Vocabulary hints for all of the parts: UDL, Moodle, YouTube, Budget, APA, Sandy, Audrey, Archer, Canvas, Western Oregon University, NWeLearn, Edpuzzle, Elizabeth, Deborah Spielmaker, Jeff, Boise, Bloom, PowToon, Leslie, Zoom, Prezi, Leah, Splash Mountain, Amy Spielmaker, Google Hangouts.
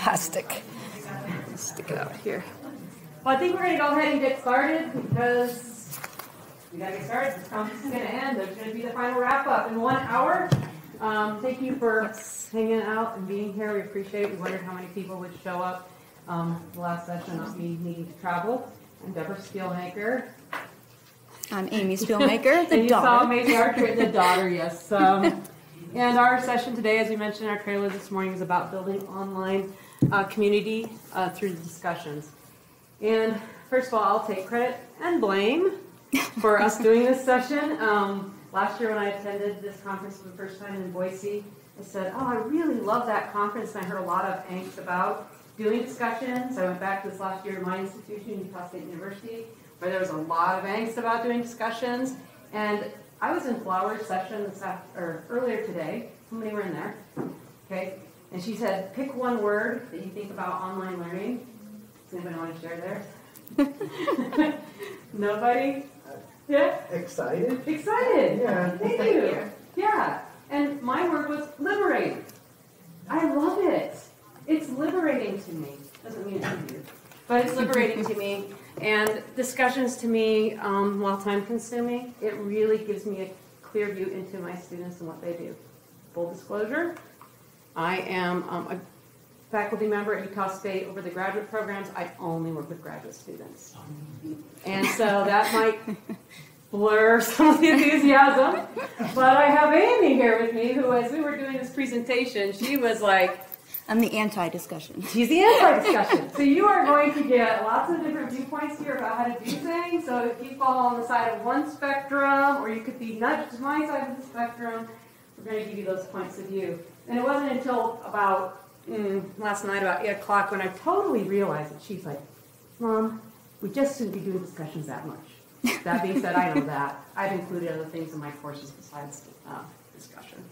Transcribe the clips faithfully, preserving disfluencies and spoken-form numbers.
fantastic. Stick it out here. Well, I think we're going to go ahead and get started because we got to get started. This conference is going to end. There's going to be the final wrap up in one hour. Um, thank you for yes. hanging out and being here. We appreciate it. We wondered how many people would show up um, the last session, not me needing to travel. I'm Deborah Spielmaker. I'm Amy Spielmaker, the and you daughter. Saw maybe Archer, the daughter, yes. Um, and our session today, as we mentioned in our trailer this morning, is about building online uh, community uh, through the discussions. And first of all, I'll take credit and blame for us doing this session. Um, last year when I attended this conference for the first time in Boise, I said, oh, I really love that conference, and I heard a lot of angst about doing discussions. I went back to this last year to my institution, Utah State University, where there was a lot of angst about doing discussions. And I was in Flower's session this after, or earlier today. How many were in there? Okay. And she said, pick one word that you think about online learning. Does anybody want to share there? Nobody? Yeah? Excited. Excited. Yeah. Thank you. Yeah. And my word was liberate. I love it. It's liberating to me. Doesn't mean it's to you. But it's liberating to me. And discussions to me, um, while time consuming, it really gives me a clear view into my students and what they do. Full disclosure, I am um, a faculty member at Utah State. Over the graduate programs, I only work with graduate students. And so that might blur some of the enthusiasm. But I have Amy here with me, who, as we were doing this presentation, she was like, I'm the anti-discussion. She's the anti-discussion. So you are going to get lots of different viewpoints here about how to do things. So if you fall on the side of one spectrum, or you could be nudged to my side of the spectrum, we're going to give you those points of view. And it wasn't until about mm, last night, about eight o'clock, when I totally realized that she's like, Mom, we just shouldn't be doing discussions that much. That being said, I know that. I've included other things in my courses besides uh, discussion.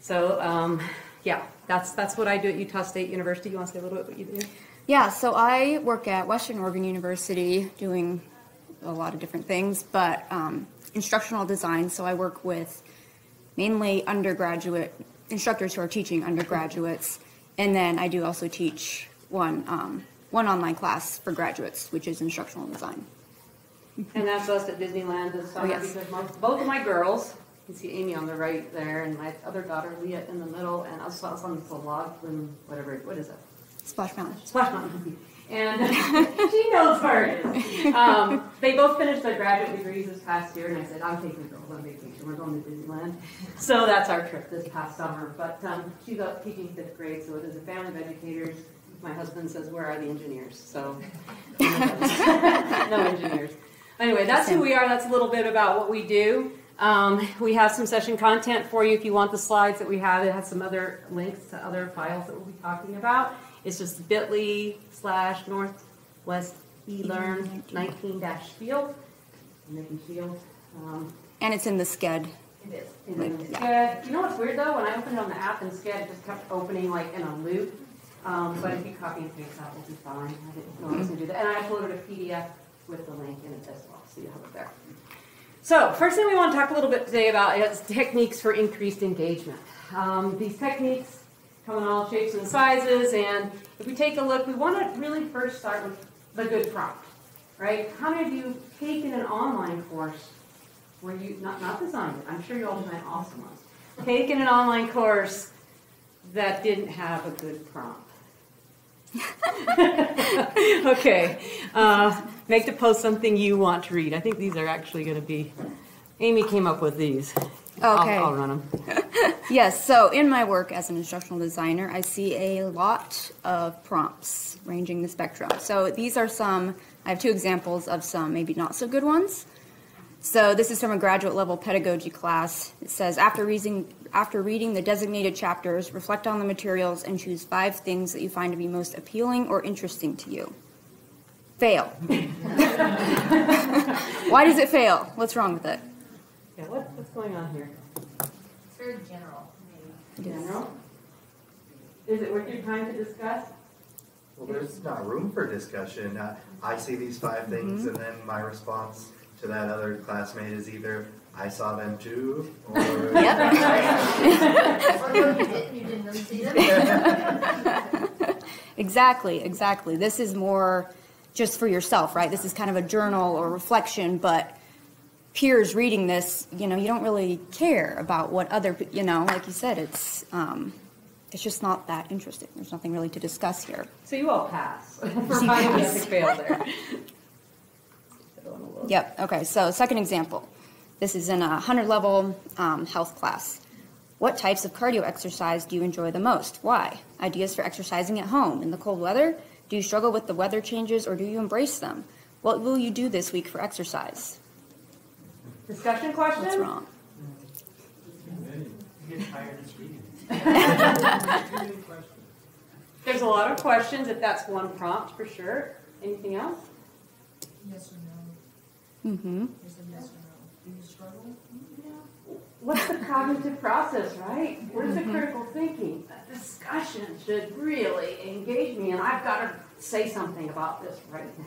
So, um, yeah, that's that's what I do at Utah State University. You want to say a little bit what you do? Yeah, so I work at Western Oregon University doing a lot of different things, but um, instructional design. So I work with mainly undergraduate instructors who are teaching undergraduates, and then I do also teach one um, one online class for graduates, which is instructional design. And that's us at Disneyland this summer. Oh, yes. Because my, both of my girls. You can see Amy on the right there, and my other daughter, Leah, in the middle, and I saw something called Log Bloom, whatever, what is it? Splash Mountain. Splash Mountain. And she knows where it is. Um, they both finished their graduate degrees this past year, and I said, I'm taking the girls on vacation. We're going to Disneyland. So that's our trip this past summer. But um, she's up teaching fifth grade, so it is a family of educators. My husband says, where are the engineers? So no engineers. Anyway, that's who we are. That's a little bit about what we do. Um, we have some session content for you if you want the slides that we have. It has some other links to other files that we'll be talking about. It's just bit.ly slash Northwest eLearn nineteen dash field. Making field. Um, and it's in the SCED. It is. It's like, in the SCED. Yeah. You know what's weird though? When I opened it on the app in SCED, it just kept opening like in a loop. Um, but if you copy and paste that, will be fine. I didn't know I was going to do that. And I uploaded a P D F with the link in it as well, so you have it there. So first thing we want to talk a little bit today about is techniques for increased engagement. Um, these techniques come in all shapes and sizes, and if we take a look, we want to really first start with the good prompt, right? How many of you taken an online course where you, not, not designed it, I'm sure you all designed awesome ones, taken an online course that didn't have a good prompt? Okay. Uh, Make the post something you want to read. I think these are actually going to be, Amy came up with these. Okay. I'll, I'll run them. Yes, so in my work as an instructional designer, I see a lot of prompts ranging the spectrum. So these are some, I have two examples of some maybe not so good ones. So this is from a graduate level pedagogy class. It says, after reading, after reading the designated chapters, reflect on the materials and choose five things that you find to be most appealing or interesting to you. Fail. Why does it fail? What's wrong with it? Yeah, what, what's going on here? It's very general, maybe. Yes. General? Is it worth your time to discuss? Well, there's not room for discussion. Uh, I see these five things, mm-hmm. and then my response to that other classmate is either, I saw them too, or... Yep. Or you didn't, you didn't really see them. Exactly, exactly. This is more just for yourself, right? This is kind of a journal or reflection, but peers reading this, you know, you don't really care about what other, you know, like you said, it's um, it's just not that interesting. There's nothing really to discuss here. So you all pass for my basic fail there. Yep, okay, so second example. This is in a hundred level um, health class. What types of cardio exercise do you enjoy the most? Why? Ideas for exercising at home in the cold weather? Do you struggle with the weather changes or do you embrace them? What will you do this week for exercise? Discussion question? What's wrong? You get tired of reading. There's a lot of questions if that's one prompt for sure. Anything else? Yes or no. Mm-hmm. There's a yes or no. Do you struggle? Yeah. What's the cognitive process, right? What is the critical thinking? That discussion should really engage me, and I've got to say something about this right now.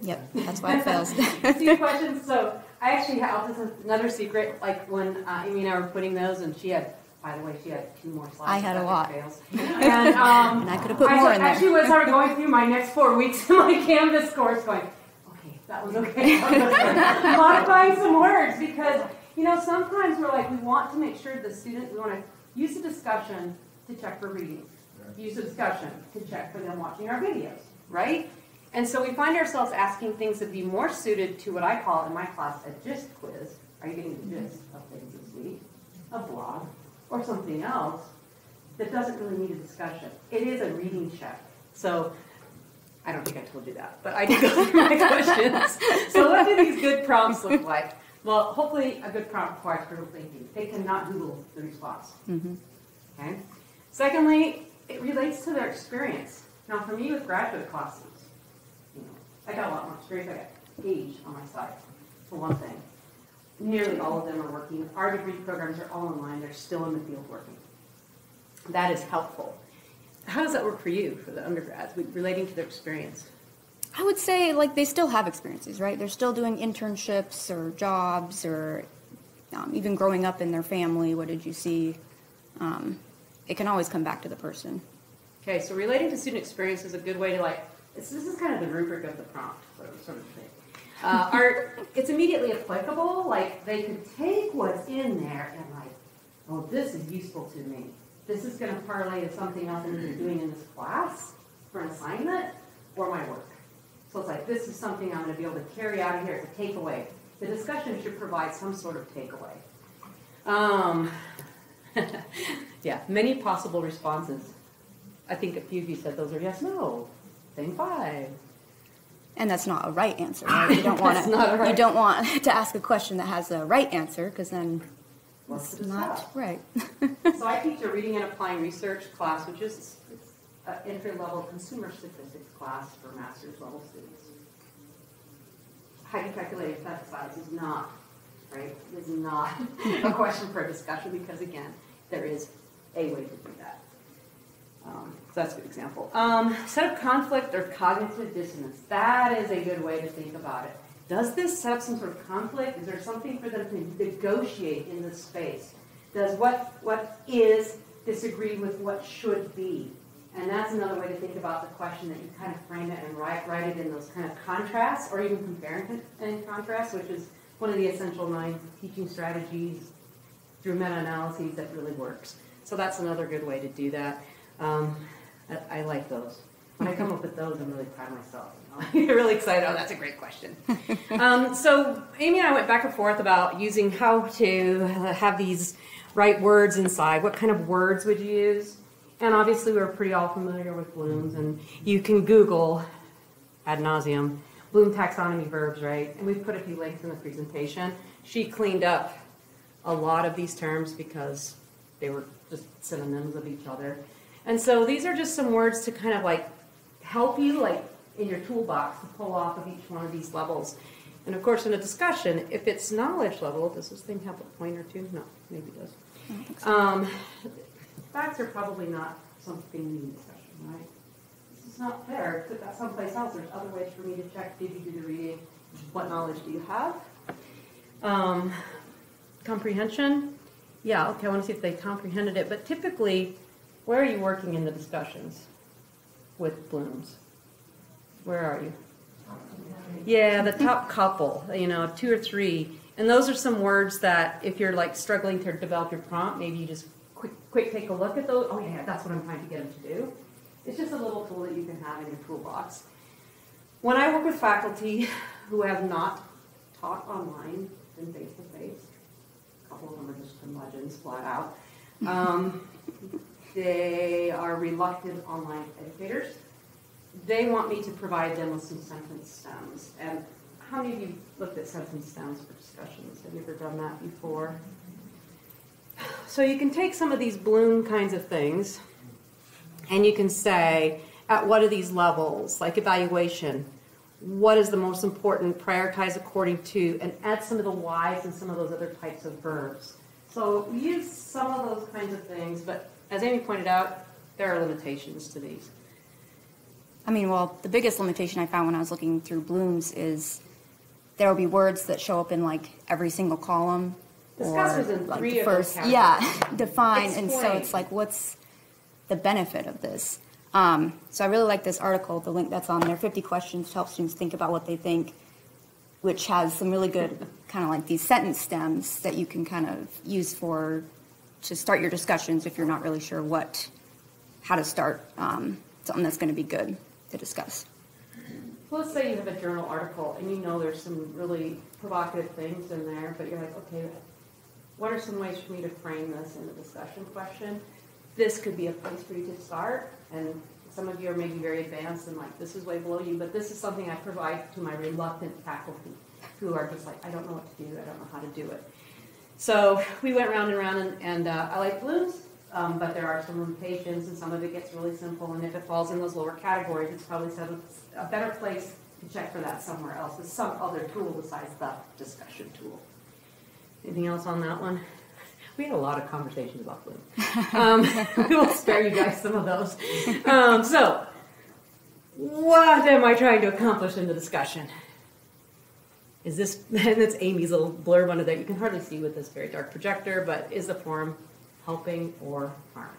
Yep, that's why it fails. Two questions. So I actually have this is another secret. Like when uh, Amy and I were putting those, and she had, by the way, she had two more slides. I had a lot. Fails. And, um, and I could have put I more said, in there. Actually, was I was going through my next four weeks in my Canvas course, going, okay, that was okay. Modifying some words because. You know, sometimes we're like, we want to make sure the student, we want to use the discussion to check for reading, use the discussion to check for them watching our videos, right? And so we find ourselves asking things that be more suited to what I call in my class a gist quiz. Are you getting the gist of things this week? A blog or something else that doesn't really need a discussion. It is a reading check. So I don't think I told you that, but I did go through my questions. So what do these good prompts look like? Well, hopefully a good prompt requires critical thinking. They cannot Google the response. Mm-hmm. Okay. Secondly, it relates to their experience. Now, for me with graduate classes, you know, I got a lot more experience. I got age on my side, for one thing. Nearly all of them are working. Our degree programs are all online. They're still in the field working. That is helpful. How does that work for you, for the undergrads, relating to their experience? I would say, like, they still have experiences, right? They're still doing internships or jobs or um, even growing up in their family. What did you see? Um, it can always come back to the person. Okay, so relating to student experience is a good way to, like, this, this is kind of the rubric of the prompt, sort of thing. Uh, are, it's immediately applicable. Like, they can take what's in there and, like, oh, this is useful to me. This is going to parlay to something else I'm doing in this class for an assignment or my work. So it's like, this is something I'm going to be able to carry out of here. It's a takeaway. The discussion should provide some sort of takeaway. Um, yeah, many possible responses. I think a few of you said those are yes, no, thing five. And that's not a right answer, right? You don't want it. Right. You don't want to ask a question that has a right answer because then What's it's not stuff? right. So I teach a reading and applying research class, which is Uh, entry-level consumer statistics class for master's level students. How you calculate effect size is not, right, is not a question for a discussion because, again, there is a way to do that. Um, so that's a good example. Um, set up conflict or cognitive dissonance. That is a good way to think about it. Does this set up some sort of conflict? Is there something for them to negotiate in this space? Does what what is disagree with what should be? And that's another way to think about the question that you kind of frame it and write, write it in those kind of contrasts or even compare it in contrast, which is one of the essential nine teaching strategies through meta-analyses that really works. So that's another good way to do that. Um, I, I like those. When I come up with those, I'm really proud of myself. You know? I'm really excited. Oh, that's a great question. um, so Amy and I went back and forth about using how to have these right words inside. What kind of words would you use? And obviously, we're pretty all familiar with Bloom's, and you can Google ad nauseum Bloom taxonomy verbs, right? And we've put a few links in the presentation. She cleaned up a lot of these terms because they were just synonyms of each other. And so these are just some words to kind of like help you, like in your toolbox, to pull off of each one of these levels. And of course, in a discussion, if it's knowledge level, does this thing have a point or two? No, maybe it does. I don't think so. Um, Facts are probably not something new in discussion, right? This is not fair. Put that someplace else. There's other ways for me to check. Did you do the reading? What knowledge do you have? Um, comprehension? Yeah, okay, I want to see if they comprehended it. But typically, where are you working in the discussions? with Bloom's? Where are you? Yeah, the top couple, you know, two or three. And those are some words that if you're like struggling to develop your prompt, maybe you just quick, quick take a look at those. Oh yeah, that's what I'm trying to get them to do. It's just a little tool that you can have in your toolbox. When I work with faculty who have not taught online and face-to-face, a couple of them are just curmudgeons flat out, um, they are reluctant online educators. They want me to provide them with some sentence stems. And how many of you looked at sentence stems for discussions? Have you ever done that before? So you can take some of these Bloom kinds of things, and you can say, at what are these levels, like evaluation, what is the most important, prioritize according to, and add some of the whys and some of those other types of verbs. So we use some of those kinds of things, but as Amy pointed out, there are limitations to these. I mean, well, the biggest limitation I found when I was looking through Bloom's is there will be words that show up in, like, every single column. Discuss was in three of those categories. Yeah, define, explain. And so it's like, what's the benefit of this? Um, so I really like this article, the link that's on there, fifty questions to help students think about what they think, which has some really good kind of like these sentence stems that you can kind of use for to start your discussions if you're not really sure what, how to start um, something that's going to be good to discuss. Well, let's say you have a journal article and you know there's some really provocative things in there, but you're like, okay, what are some ways for me to frame this in the discussion question? This could be a place for you to start, and some of you are maybe very advanced and like, this is way below you, but this is something I provide to my reluctant faculty who are just like, I don't know what to do, I don't know how to do it. So we went round and round, and, and uh, I like Bloom's, um, but there are some limitations, and some of it gets really simple, and if it falls in those lower categories, it's probably a better place to check for that somewhere else with some other tool besides the discussion tool. Anything else on that one? We had a lot of conversations about Bloom. Um, we will spare you guys some of those. Um, so, what am I trying to accomplish in the discussion? Is this, and that's Amy's little blurb under there. You can hardly see with this very dark projector, but is the forum helping or harming?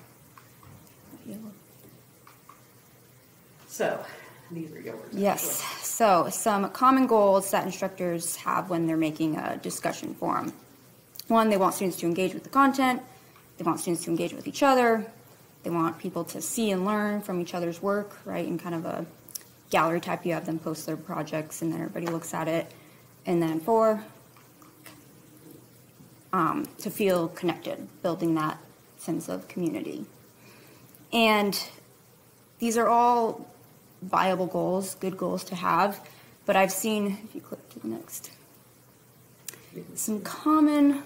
So, these are your words. Yes. Actually. So, some common goals that instructors have when they're making a discussion forum. One, they want students to engage with the content, they want students to engage with each other, they want people to see and learn from each other's work, right, in kind of a gallery type. You have them post their projects and then everybody looks at it. And then four, um, to feel connected, building that sense of community. And these are all viable goals, good goals to have, but I've seen, if you click to the next, some common...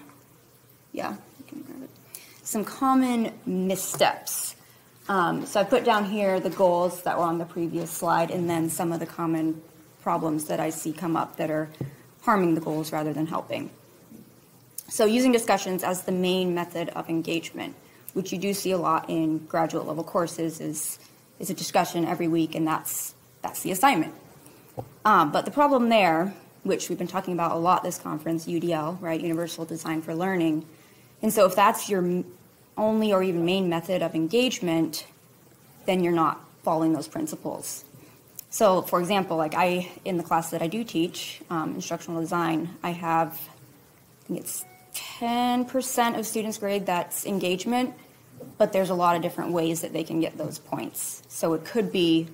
Yeah, you can grab it. Some common missteps. Um, so I put down here the goals that were on the previous slide and then some of the common problems that I see come up that are harming the goals rather than helping. So using discussions as the main method of engagement, which you do see a lot in graduate level courses, is, is a discussion every week, and that's, that's the assignment. Um, but the problem there, which we've been talking about a lot this conference, U D L, right, Universal Design for Learning, and so if that's your only or even main method of engagement, then you're not following those principles. So, for example, like I, in the class that I do teach, um, instructional design, I have, I think it's ten percent of students' grade that's engagement, but there's a lot of different ways that they can get those points. So it could be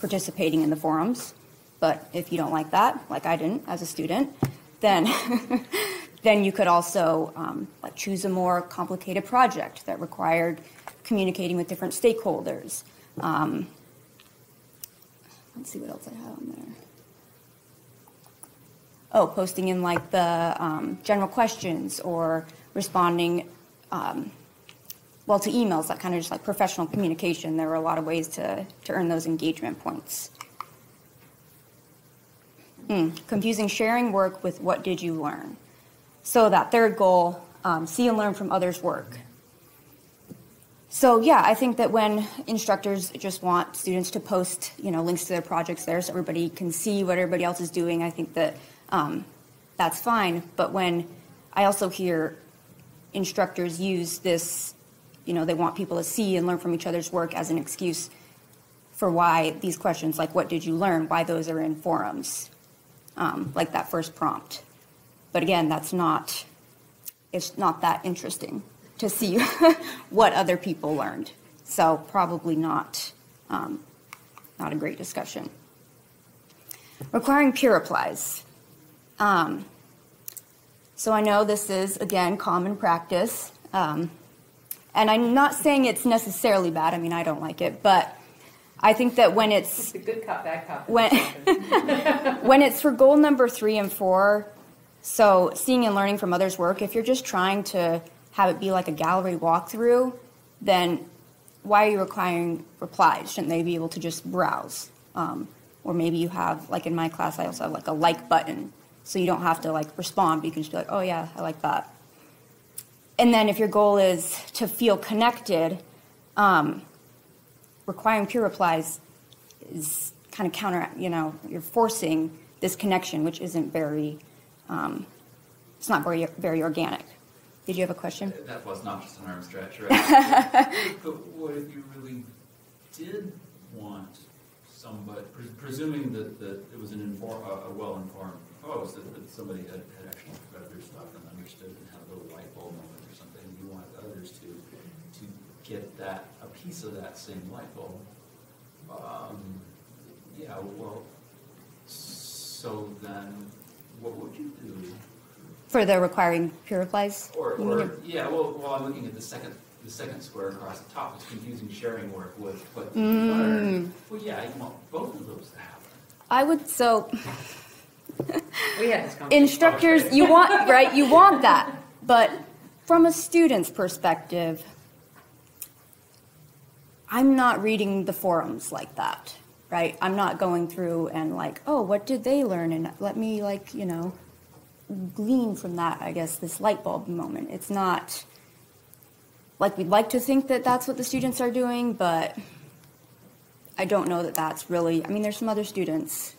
participating in the forums, but if you don't like that, like I didn't as a student, then then you could also um, like choose a more complicated project that required communicating with different stakeholders. Um, let's see what else I have on there. Oh, posting in like the um, general questions or responding, um, well, to emails, that kind of just like professional communication. There were a lot of ways to, to earn those engagement points. Mm, confusing sharing work with what did you learn. So that third goal, um, see and learn from others' work. So yeah, I think that when instructors just want students to post, you know, links to their projects there so everybody can see what everybody else is doing, I think that um, that's fine. But when I also hear instructors use this, you know, they want people to see and learn from each other's work as an excuse for why these questions, like what did you learn, why those are in forums, um, like that first prompt. But again, that's not, it's not that interesting to see what other people learned. So probably not, um, not a great discussion. Requiring peer replies. Um, so I know this is, again, common practice. Um, and I'm not saying it's necessarily bad. I mean, I don't like it, but I think that when it's, it's a good cop, bad cop. When, when it's for goal number three and four, so seeing and learning from others' work, if you're just trying to have it be like a gallery walkthrough, then why are you requiring replies? Shouldn't they be able to just browse? Um, or maybe you have, like in my class, I also have like a like button. So you don't have to like respond, but you can just be like, oh yeah, I like that. And then if your goal is to feel connected, um, requiring peer replies is kind of counter, you know, you're forcing this connection, which isn't very, um, it's not very, very organic. Did you have a question? That was not just an arm stretch, right? but, but what if you really did want somebody, pre presuming that, that it was an inform, a, a well-informed post, that, that somebody had, had actually read their stuff and understood and had a little light bulb moment or something, and you wanted others to, to get that, a piece of that same light bulb, um, yeah, well, so then what would you do? For the requiring peer replies? Or, or yeah, well, well, I'm looking at the second, the second square across the top. It's confusing sharing work with what mm. you learn. Well, yeah, I want both of those to happen. I would, so, we had this instructors, you want, right, you want that. But from a student's perspective, I'm not reading the forums like that, right? I'm not going through and like, oh, what did they learn? And let me like, you know, glean from that, I guess, this light bulb moment. It's not like we'd like to think that that's what the students are doing, but I don't know that that's really, I mean, there's some other students,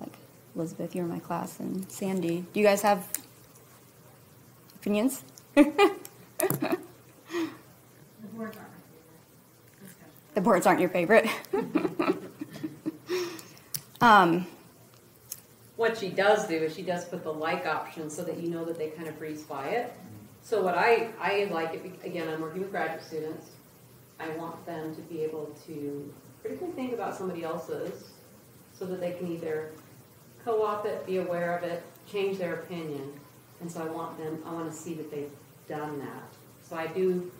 like Elizabeth, you're in my class, and Sandy. Do you guys have opinions? The boards aren't my favorite. The boards aren't your favorite. um, What she does do is she does put the like option so that you know that they kind of breeze by it. So what I, I like, it, again, I'm working with graduate students. I want them to be able to critically think about somebody else's so that they can either co-op it, be aware of it, change their opinion. And so I want them, I want to see that they've done that. So I do,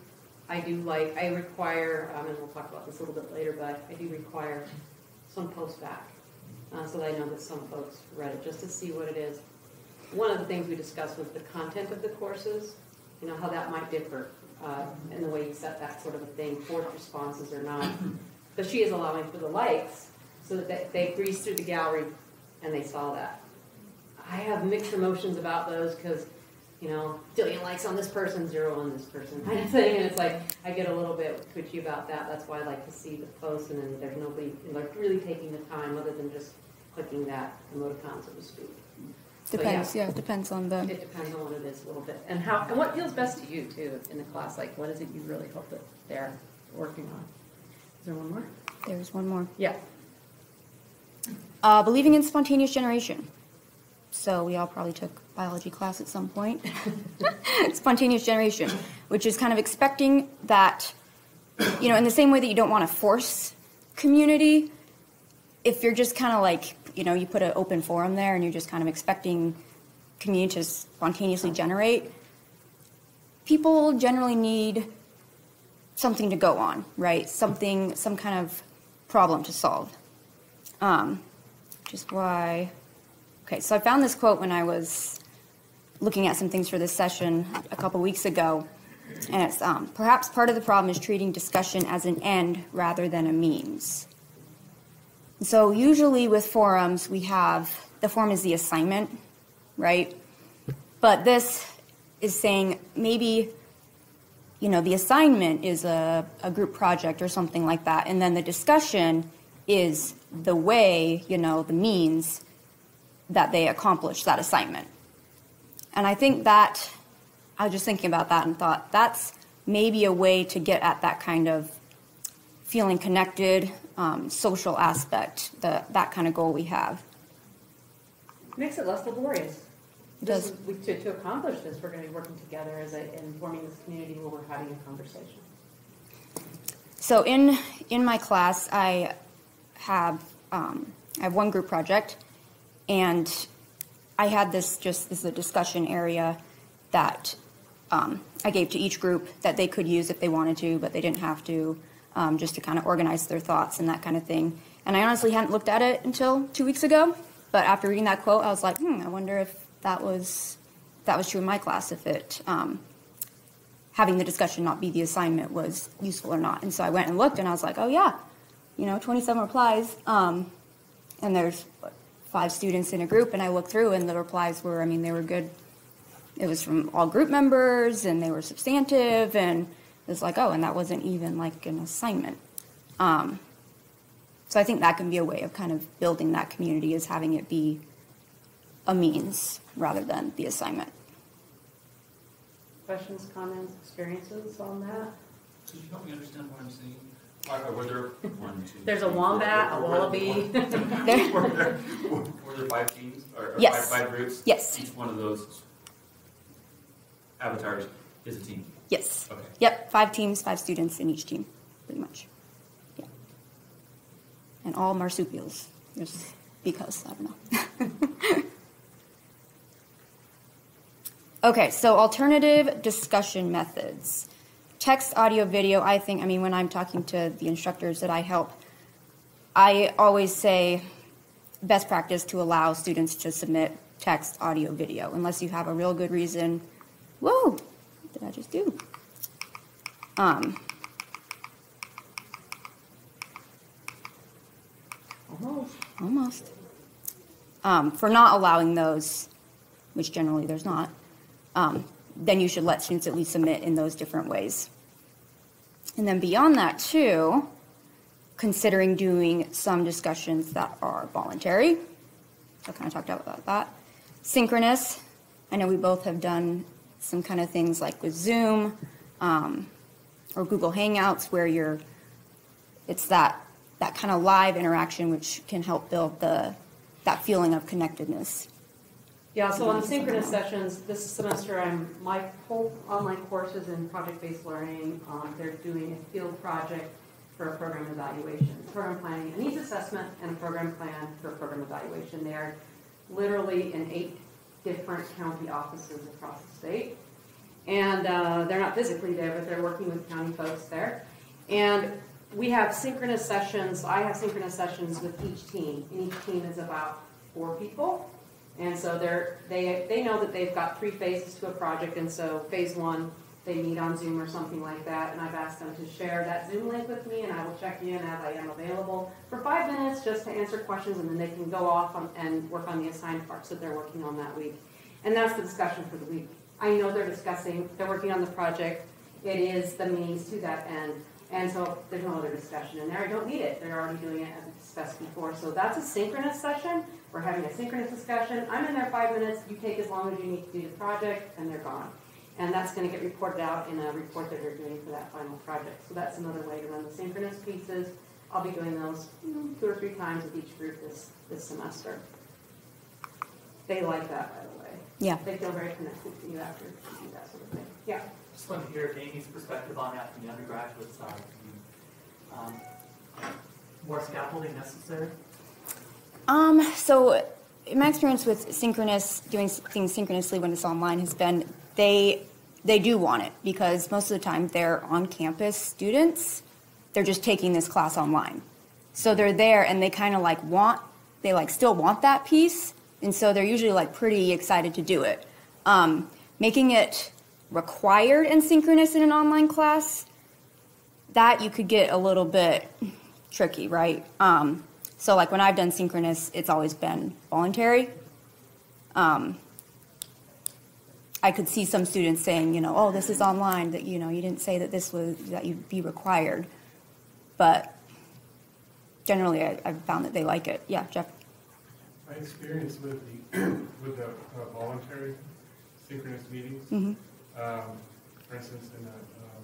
I do like, I require, um, and we'll talk about this a little bit later, but I do require some post back. Uh, so I know that some folks read it, just to see what it is. One of the things we discussed was the content of the courses, you know, how that might differ uh, in the way you set that sort of a thing, forced responses or not. But she is allowing for the likes so that they, they breezed through the gallery and they saw that. I have mixed emotions about those because, you know, zillion likes on this person, zero on this person kind of thing. And it's like, I get a little bit twitchy about that. That's why I like to see the posts and then there's nobody like really taking the time other than just clicking that emoticon, so to speak. Depends, so, yeah. yeah, it depends on the... It depends on what it is a little bit. And how and what feels best to you, too, in the class. Like, what is it you really hope that they're working on? Is there one more? There's one more. Yeah. Uh, believing in spontaneous generation. So we all probably took biology class at some point. Spontaneous generation, which is kind of expecting that, you know, in the same way that you don't want to force community, if you're just kind of like, you know, you put an open forum there and you're just kind of expecting community to spontaneously generate, people generally need something to go on, right? Something, some kind of problem to solve. Um, which is why, okay, so I found this quote when I was looking at some things for this session a couple weeks ago, and it's, um, perhaps part of the problem is treating discussion as an end rather than a means. So usually with forums, we have, the form is the assignment, right? But this is saying maybe, you know, the assignment is a, a group project or something like that, and then the discussion is the way, you know, the means that they accomplish that assignment. And I think that, I was just thinking about that and thought, that's maybe a way to get at that kind of feeling connected, um, social aspect, the, that kind of goal we have. Makes it less laborious. Does we, to, to accomplish this, we're going to be working together as a, in forming this community where we're having a conversation. So in in my class, I have um, I have one group project, and I had this just this is a discussion area that um, I gave to each group that they could use if they wanted to, but they didn't have to, um, just to kind of organize their thoughts and that kind of thing. And I honestly hadn't looked at it until two weeks ago, but after reading that quote, I was like, hmm, I wonder if that was that was true in my class, if it um, having the discussion not be the assignment was useful or not. And so I went and looked, and I was like, oh yeah, you know, twenty-seven replies, um, and there's five students in a group. And I looked through, and the replies were, I mean, they were good. It was from all group members, and they were substantive, and it was like, oh, and that wasn't even like an assignment. Um, so I think that can be a way of kind of building that community, is having it be a means rather than the assignment. Questions, comments, experiences on that? Did you help me understand what I'm saying? I, I were there one, two, There's a wombat, were, were, a wallaby. Were, there, were, there, were there five teams or, or yes. five, five groups? Yes. Each one of those avatars is a team? Yes. Okay. Yep, five teams, five students in each team, pretty much. Yeah. And all marsupials, just because, I don't know. Okay, so alternative discussion methods. Text, audio, video, I think, I mean, when I'm talking to the instructors that I help, I always say best practice to allow students to submit text, audio, video, unless you have a real good reason. Whoa, what did I just do? Um, almost. Almost. Um, for not allowing those, which generally there's not, Um, then you should let students at least submit in those different ways. And then beyond that too, considering doing some discussions that are voluntary. I kind of talked about that. Synchronous. I know we both have done some kind of things like with Zoom um, or Google Hangouts where you're, it's that, that kind of live interaction which can help build the, that feeling of connectedness. Yeah, so on the synchronous sessions, this semester, I'm, my whole online course is in project-based learning. Um, they're doing a field project for a program evaluation, program planning, a needs assessment, and a program plan for a program evaluation. They are literally in eight different county offices across the state. And uh, they're not physically there, but they're working with county folks there. And we have synchronous sessions. I have synchronous sessions with each team. And each team is about four people. And so they're, they they know that they've got three phases to a project, and so phase one, they meet on Zoom or something like that, and I've asked them to share that Zoom link with me, and I will check in as I am available for five minutes just to answer questions, and then they can go off on, and work on the assigned parts that they're working on that week. And that's the discussion for the week. I know they're discussing, they're working on the project, it is the means to that end, and so there's no other discussion in there. I don't need it. They're already doing it as we discussed before, so that's a synchronous session. We're having a synchronous discussion. I'm in there five minutes. You take as long as you need to do the project, and they're gone. And that's going to get reported out in a report that they're doing for that final project. So that's another way to run the synchronous pieces. I'll be doing those two or three times with each group this, this semester. They like that, by the way. Yeah. They feel very connected to you after you do that sort of thing. Yeah. Just want to hear Amy's perspective on that from the undergraduate side. Um, more scaffolding necessary? Um, so in my experience with synchronous, doing things synchronously when it's online has been they they do want it because most of the time they're on-campus students. They're just taking this class online. So they're there and they kind of like want, they like still want that piece. And so they're usually like pretty excited to do it. Um, making it required and synchronous in an online class, that you could get a little bit tricky, right? Um, So like when I've done synchronous, it's always been voluntary. Um, I could see some students saying, you know, oh, this is online, that, you know, you didn't say that this was, that you'd be required. But generally I, I've found that they like it. Yeah, Jeff? My experience with the, with the uh, voluntary synchronous meetings, mm-hmm. um, for instance, in a, um,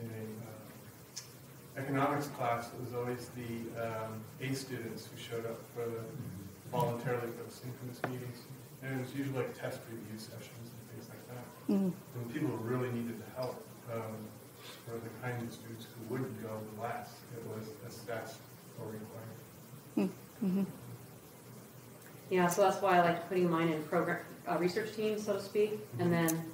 in a uh, economics class, it was always the um, A students who showed up for the, voluntarily for the synchronous meetings. And it was usually like test review sessions and things like that. Mm-hmm. And people really needed the help. Um, for the kind of students who wouldn't go last, it was assessed or required. Mm-hmm. Yeah, so that's why I like putting mine in program uh, research teams, so to speak, mm-hmm. and then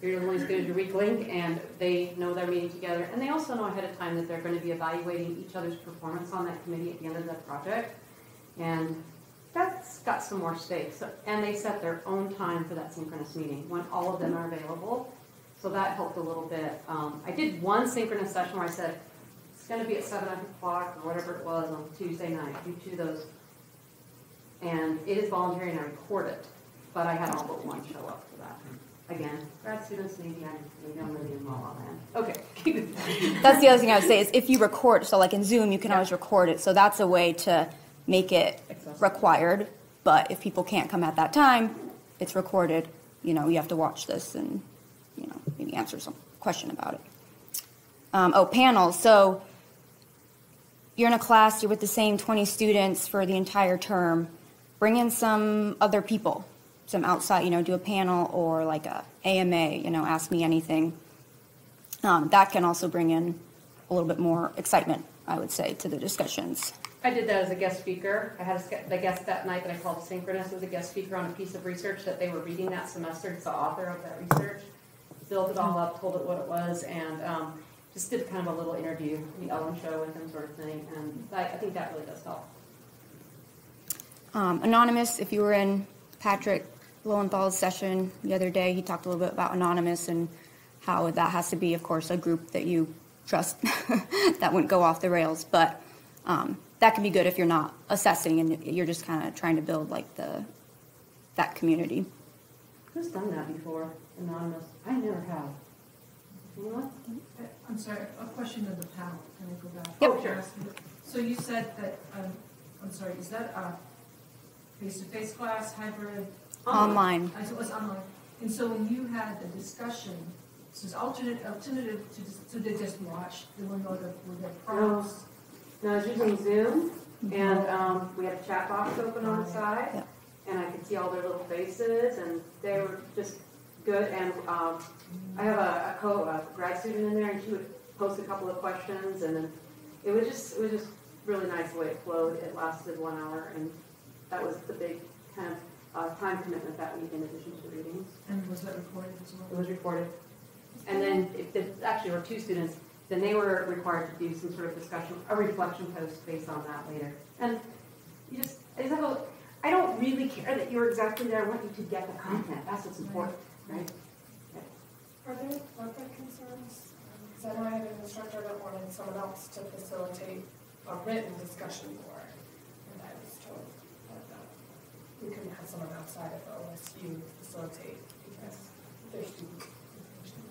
you're only as good as your weak link, and they know they're meeting together, and they also know ahead of time that they're going to be evaluating each other's performance on that committee at the end of the project, and that's got some more stakes. So, and they set their own time for that synchronous meeting when all of them are available. So that helped a little bit. Um, I did one synchronous session where I said, it's going to be at seven o'clock or whatever it was on Tuesday night. Do two of those. And it is voluntary and I record it. But I had all but one show up for that. Again, grad students need to know living in La La Land. Okay. That's the other thing I would say is if you record, so like in Zoom, you can yeah. always record it. So that's a way to make it accessible. Required. But if people can't come at that time, it's recorded. You know, you have to watch this and... you know, maybe answer some question about it. Um, oh, panels. So you're in a class, you're with the same twenty students for the entire term. Bring in some other people, some outside, you know, do a panel or like a A M A, you know, ask me anything. Um, that can also bring in a little bit more excitement, I would say, to the discussions. I did that as a guest speaker. I had a guest that night that I called Synchronous as a guest speaker on a piece of research that they were reading that semester. It's the author of that research. Built it all up, told it what it was, and um, just did kind of a little interview, the Ellen show with them sort of thing, and I, I think that really does help. Um, Anonymous, if you were in Patrick Lowenthal's session the other day, he talked a little bit about Anonymous and how that has to be, of course, a group that you trust that wouldn't go off the rails, but um, that can be good if you're not assessing and you're just kind of trying to build like the that community. Who's done that before? Anonymous? I never have. What? I'm sorry, a question of the panel. Can I go back? Yep, oh, sure. So you said that, um, I'm sorry, is that a face-to-face class, hybrid? Online. Online. I said it was online. And so when you had the discussion, this is alternate, alternative to, so they just watched, they wouldn't know that were their prompts. No, I was using Zoom, mm-hmm. and um, we had a chat box open on the side. Yeah. And I could see all their little faces, and they were just good. And um, I have a, a co a grad student in there, and she would post a couple of questions, and then it was just it was just really nice the way it flowed. It lasted one hour, and that was the big kind of uh, time commitment that week in addition to readings. And was that recorded as well? It was recorded. And then if there actually were two students, then they were required to do some sort of discussion, a reflection post based on that later. And you just is that a I don't really care that you're exactly there. I want you to get the content. That's what's important, right? right? Yeah. Are there workload concerns? Because I know I had an instructor that wanted someone else to facilitate a written discussion board, and I was told that we couldn't have someone outside of O S U facilitate because they're students.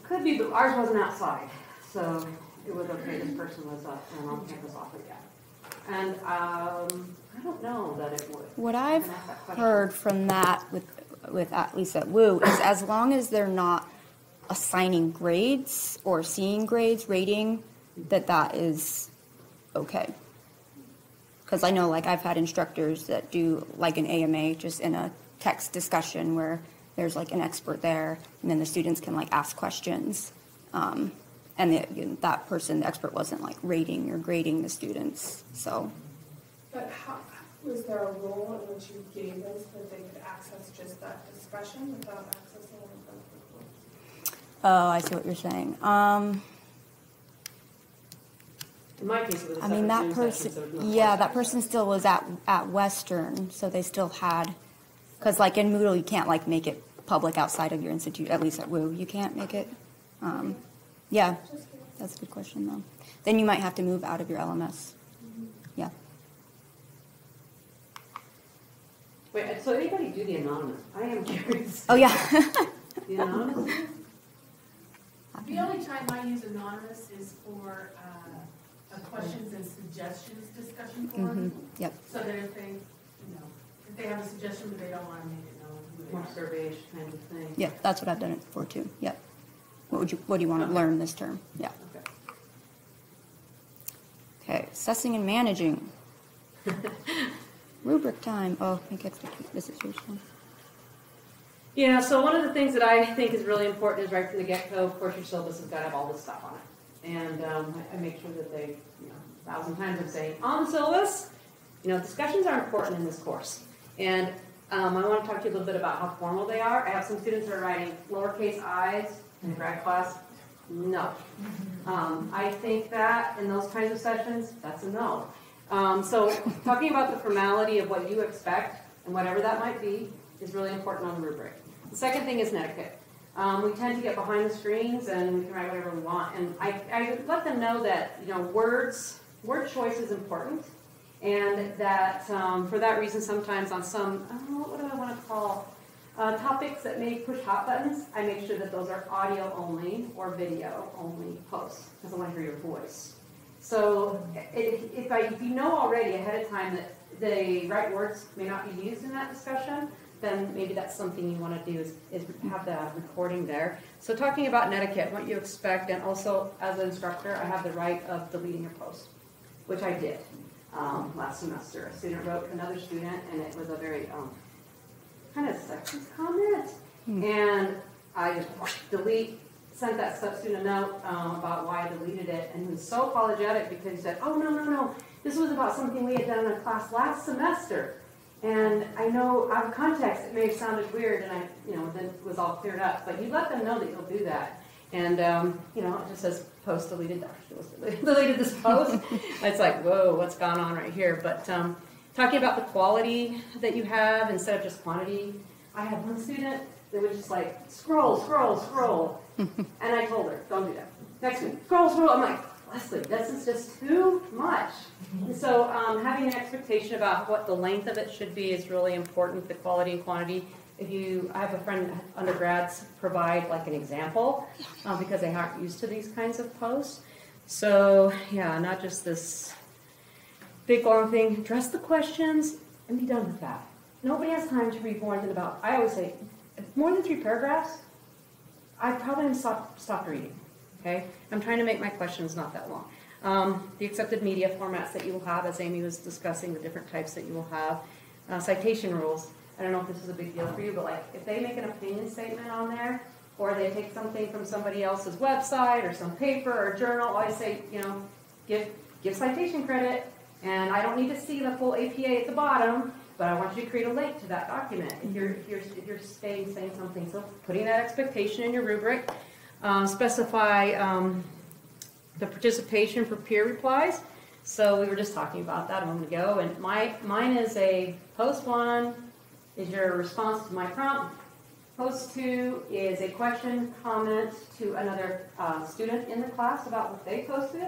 Could be, but ours wasn't outside, so it was okay. This person was up and on campus off of that. And um, I don't know that it would. What I've heard from that with, with at least at Woo is as long as they're not assigning grades or seeing grades, rating, that that is okay. Because I know like I've had instructors that do like an A M A just in a text discussion where there's like an expert there and then the students can like ask questions. Um, And the, that person, the expert, wasn't like rating or grading the students. So, but how, was there a role in which you gave them so that they could access just that discussion without accessing it? Oh, I see what you're saying. Um, in my case, it was a I mean that person. Yeah, that person still was at at Western, so they still had, because like in Moodle, you can't like make it public outside of your institute. At least at Woo, you can't make it. Um, Yeah, that's a good question, though. Then you might have to move out of your L M S. Mm-hmm. Yeah. Wait, so anybody do the anonymous? I am curious. Oh, yeah. The anonymous? The only time I use anonymous is for uh, a questions and suggestions discussion forum. Mm-hmm. Yep. So that if they, you know, if they have a suggestion, but they don't want to make it known who they are. More survey-ish kind of thing. Yeah, that's what I've done it for, too. Yep. What would you, what do you want to learn this term? Yeah. Okay. Okay, assessing and managing. Rubric time. Oh, I think it's this is your time. Yeah, so one of the things that I think is really important is right from the get-go, of course, your syllabus has got to have all this stuff on it. And um, I make sure that they, you know, a thousand times I'm saying, on the syllabus, you know, discussions are important in this course. And um, I want to talk to you a little bit about how formal they are. I have some students that are writing lowercase i's in grad class. No. Um, I think that in those kinds of sessions, that's a no. Um, so talking about the formality of what you expect, and whatever that might be, is really important on the rubric. The second thing is netiquette. Um, we tend to get behind the screens and we can write whatever we want. And I, I let them know that, you know, words, word choice is important. And that um, for that reason, sometimes on some, I don't know, what do I want to call, uh, topics that may push hot buttons, I make sure that those are audio only or video only posts, because I want to hear your voice. So if, if, I, if you know already ahead of time that the right words may not be used in that discussion, then maybe that's something you want to do is, is have the recording there. So talking about netiquette, what you expect, and also as an instructor, I have the right of deleting your post, which I did um, last semester. A student wrote to another student, and it was a very um, kind of sexist comment. Mm-hmm. And I just delete, sent that student a note um, about why I deleted it, and he was so apologetic because he said, oh, no, no, no, this was about something we had done in a class last semester. And I know out of context it may have sounded weird, and I, you know, then was all cleared up. But you let them know that you'll do that, and um, you know, it just says post deleted. Deleted, deleted this post. It's like, whoa, what's gone on right here? But um, talking about the quality that you have instead of just quantity. I had one student that was just like scroll, scroll, scroll, and I told her, don't do that. Next week, scroll, scroll. I'm like, Leslie, this is just too much. And so um, having an expectation about what the length of it should be is really important, the quality and quantity. If you, I have a friend, undergrads provide like an example uh, because they aren't used to these kinds of posts. So yeah, not just this big long thing. Address the questions and be done with that. Nobody has time to read more than about, I always say, more than three paragraphs, I probably stopped, stopped reading. Okay, I'm trying to make my questions not that long. Um, the accepted media formats that you will have, as Amy was discussing, the different types that you will have. Uh, citation rules. I don't know if this is a big deal for you, but like if they make an opinion statement on there, or they take something from somebody else's website or some paper or journal, I say, you know, give give citation credit, and I don't need to see the full A P A at the bottom, but I want you to create a link to that document if you're if you're if you're staying saying something. So putting that expectation in your rubric. Uh, specify um, the participation for peer replies. So we were just talking about that a moment ago, and my mine is a post one is your response to my prompt. Post two is a question, comment to another uh, student in the class about what they posted,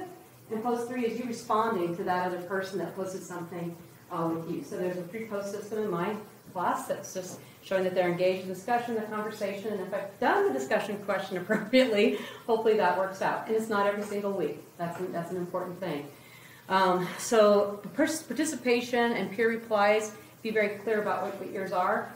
and post three is you responding to that other person that posted something uh, with you. So there's a three-post system in my class that's just showing that they're engaged in discussion, the conversation, and if I've done the discussion question appropriately, hopefully that works out. And it's not every single week. That's an, that's an important thing. Um, so participation and peer replies, be very clear about what, what yours are.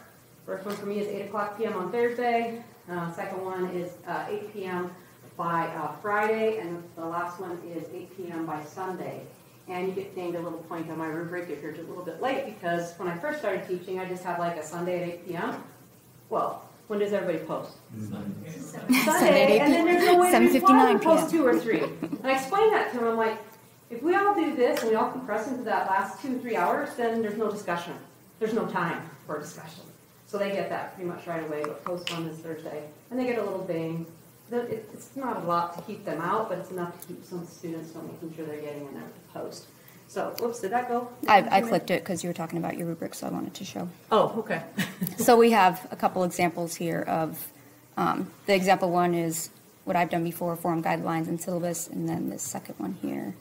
First one for me is eight o'clock p m on Thursday. Uh, second one is uh, eight p m by uh, Friday, and the last one is eight p m by Sunday. And you get named a little point on my rubric if you're just a little bit late, because when I first started teaching, I just had like a Sunday at eight p m Well, when does everybody post? Sunday. Sunday, Sunday and then there's no way to post two or three. And I explained that to him. I'm like, if we all do this and we all compress into that last two, three hours, then there's no discussion. There's no time for discussion. So they get that pretty much right away, but post on this Thursday. And they get a little bang. It's not a lot to keep them out, but it's enough to keep some students from making sure they're getting in there to post. So, whoops, did that go? I, I clicked it because you were talking about your rubric, so I wanted to show. Oh, okay. So we have a couple examples here of, um, the example one is what I've done before, form guidelines and syllabus, and then the second one here.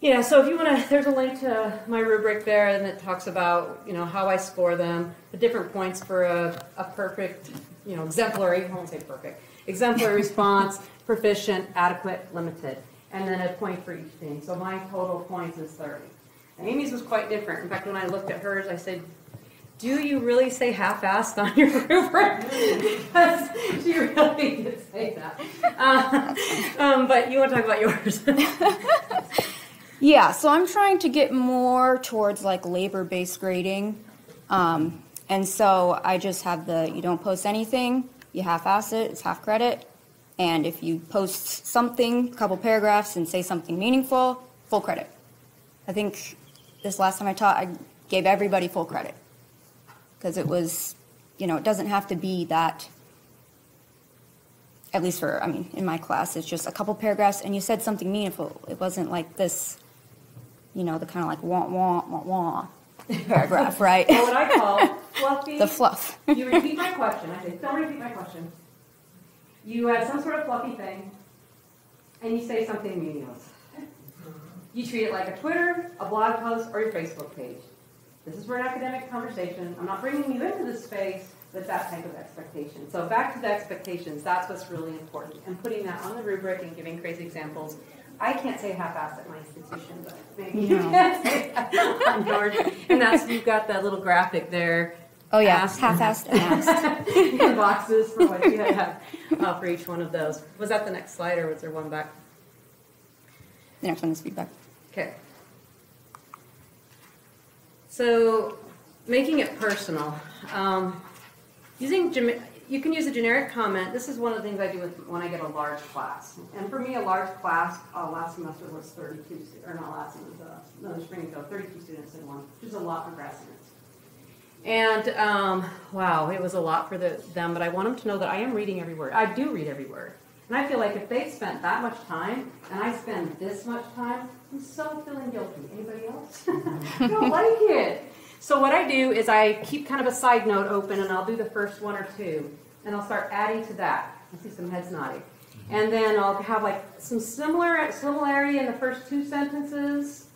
Yeah, so if you want to, there's a link to my rubric there, and it talks about, you know, how I score them, the different points for a, a perfect, you know, exemplary, I won't say perfect, exemplary response, proficient, adequate, limited, and then a point for each thing. So my total points is thirty. And Amy's was quite different. In fact, when I looked at hers, I said, do you really say half-assed on your rubric? Because she really did say that. Uh, um, but you want to talk about yours. Yeah, so I'm trying to get more towards like labor-based grading. Um, and so I just have the, you don't post anything, you half-ass it, it's half credit. And if you post something, a couple paragraphs, and say something meaningful, full credit. I think this last time I taught, I gave everybody full credit. Because it was, you know, it doesn't have to be that, at least for, I mean, in my class, it's just a couple paragraphs, and you said something meaningful. It wasn't like this, you know, the kind of like wah-wah-wah-wah paragraph, right? Or what I call fluffy. The fluff. You repeat my question. I say, don't repeat my question. You have some sort of fluffy thing, and you say something meaningless. You treat it like a Twitter, a blog post, or your Facebook page. This is for an academic conversation. I'm not bringing you into this space with that type of expectation. So back to the expectations, that's what's really important. And putting that on the rubric and giving crazy examples. I can't say half-assed at my institution, but maybe no. You can say that on George. And that's, you've got that little graphic there. Oh yeah, half-assed and assed. You have boxes for what you have uh, for each one of those. Was that the next slide, or was there one back? The next one is feedback. Okay. So making it personal. Um, using you can use a generic comment. This is one of the things I do with, when I get a large class. And for me, a large class uh, last semester was thirty-two, or not last semester, uh, no, the spring ago, thirty-two students in one, which is a lot for grad students. And, um, wow, it was a lot for the, them, but I want them to know that I am reading every word. I do read every word. And I feel like if they spent that much time, and I spend this much time, I'm so feeling guilty. Anybody else? I don't like it. So what I do is I keep kind of a side note open, and I'll do the first one or two, and I'll start adding to that. I see some heads nodding. And then I'll have like some similar similarity in the first two sentences,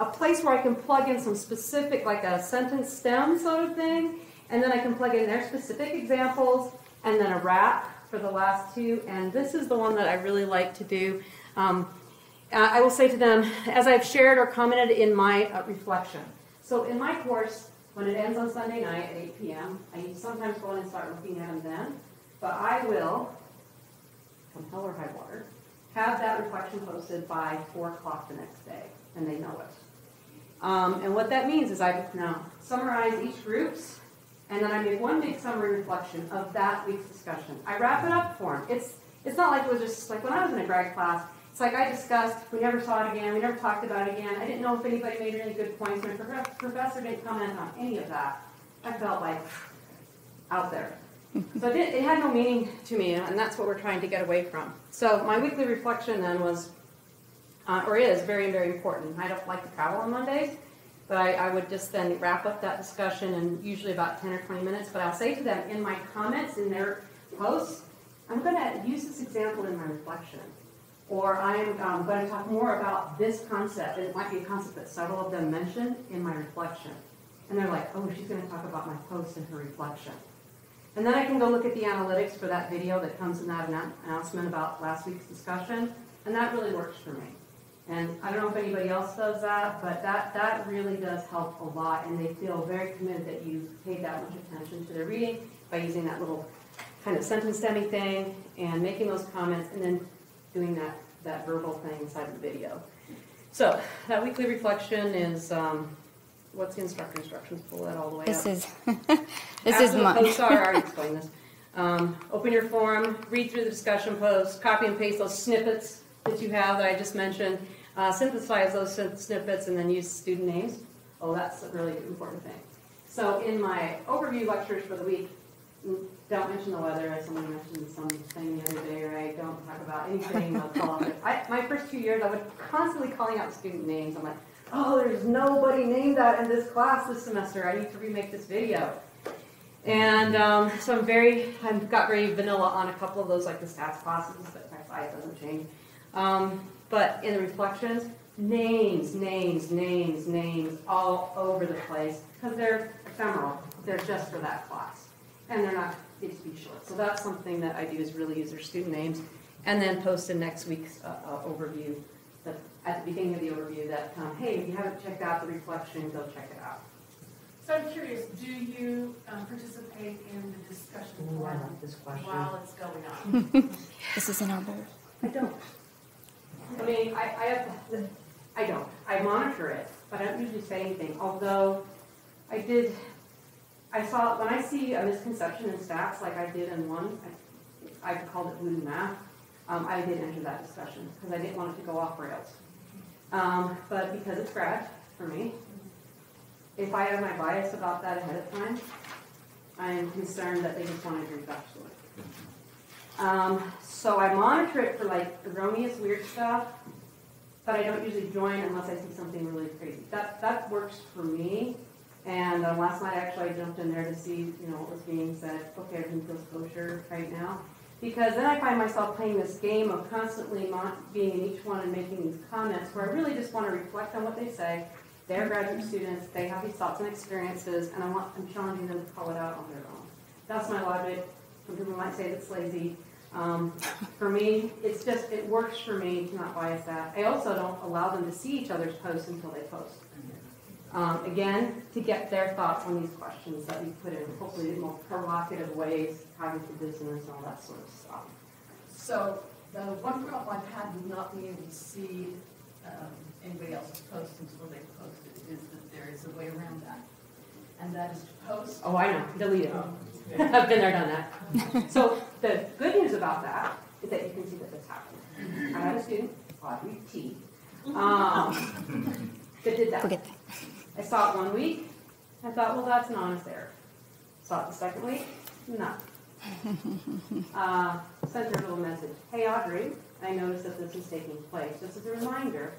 a place where I can plug in some specific, like a sentence stem sort of thing, and then I can plug in their specific examples, and then a wrap for the last two, and this is the one that I really like to do. Um, I will say to them, as I've shared or commented in my uh, reflection. So in my course, when it ends on Sunday night at eight P M, I sometimes go in and start looking at them then, but I will, come hell or high water, have that reflection posted by four o'clock the next day, and they know it. Um, and what that means is I now summarize each group's, and then I make one big summary reflection of that week's discussion. I wrap it up for them. It's, it's not like it was just like when I was in a grad class, it's like I discussed, we never saw it again, we never talked about it again, I didn't know if anybody made any good points, and the professor didn't comment on any of that. I felt like out there. So it, did, it had no meaning to me, and that's what we're trying to get away from. So my weekly reflection then was, Uh, or is very, very important. I don't like to travel on Mondays, but I, I would just then wrap up that discussion in usually about ten or twenty minutes, but I'll say to them in my comments, in their posts, I'm going to use this example in my reflection, or I'm um, going to talk more about this concept, and it might be a concept that several of them mentioned in my reflection. And they're like, oh, she's going to talk about my post and her reflection. And then I can go look at the analytics for that video that comes in that announcement about last week's discussion, and that really works for me. And I don't know if anybody else does that, but that, that really does help a lot, and they feel very committed that you paid that much attention to their reading by using that little kind of sentence stemming thing and making those comments and then doing that, that verbal thing inside the video. So that weekly reflection is, um, what's the instructor instructions? Pull that all the way this up. Is, this After is mine. Posts are, I already explained this. Um, open your forum, read through the discussion posts, copy and paste those snippets that you have that I just mentioned, uh, synthesize those snippets, and then use student names. Oh, that's a really important thing. So in my overview lectures for the week, don't mention the weather, as someone mentioned something the other day, right? Don't talk about anything. I'll call out. I, my first few years, I was constantly calling out student names. I'm like, oh, there's nobody named that in this class this semester. I need to remake this video. And um, so I'm very, I've got very vanilla on a couple of those, like the stats classes, but my size doesn't change. Um, but in the reflections, names, names, names, names all over the place because they're ephemeral. They're just for that class. And they're not, they just be short. So that's something that I do is really use their student names and then post in next week's uh, uh, overview, the, at the beginning of the overview that, um, hey, if you haven't checked out the reflection, go check it out. So I'm curious, do you um, participate in the discussion Ooh, I like this question. While it's going on? This is in our board. I don't. I mean, I, I have the, I don't. I monitor it, but I don't usually say anything. Although I did, I saw, when I see a misconception in stats like I did in one, I, I called it voodoo math, um, I didn't enter that discussion because I didn't want it to go off rails. Um, but because it's grad for me, if I have my bias about that ahead of time, I am concerned that they just want to agree factually. Um, so I monitor it for like erroneous, weird stuff, but I don't usually join unless I see something really crazy. That that works for me. And um, last night actually I jumped in there to see you know what was being said. Okay, everything feels kosher right now, because then I find myself playing this game of constantly not being in each one and making these comments where I really just want to reflect on what they say. They're graduate students. They have these thoughts and experiences, and I want I'm challenging them to call it out on their own. That's my logic. Some people might say that's lazy. Um, for me, it's just, it works for me to not bias that. I also don't allow them to see each other's posts until they post. Um, again, to get their thoughts on these questions that we put in, hopefully in more provocative ways, cognitive dissonance and all that sort of stuff. So the one problem I've had with not being able to see um, anybody else's posts until they posted is that there is a way around that. And that is to post. Oh, I know. Delete it. I've been there, done that. So the good news about that is that you can see that that's happening. I had a student, Audrey T, um, that did that. Forget that. I saw it one week. I thought, well, that's an honest error. Saw it the second week. No. Uh, sent her a little message. Hey, Audrey, I noticed that this is taking place. Just as a reminder,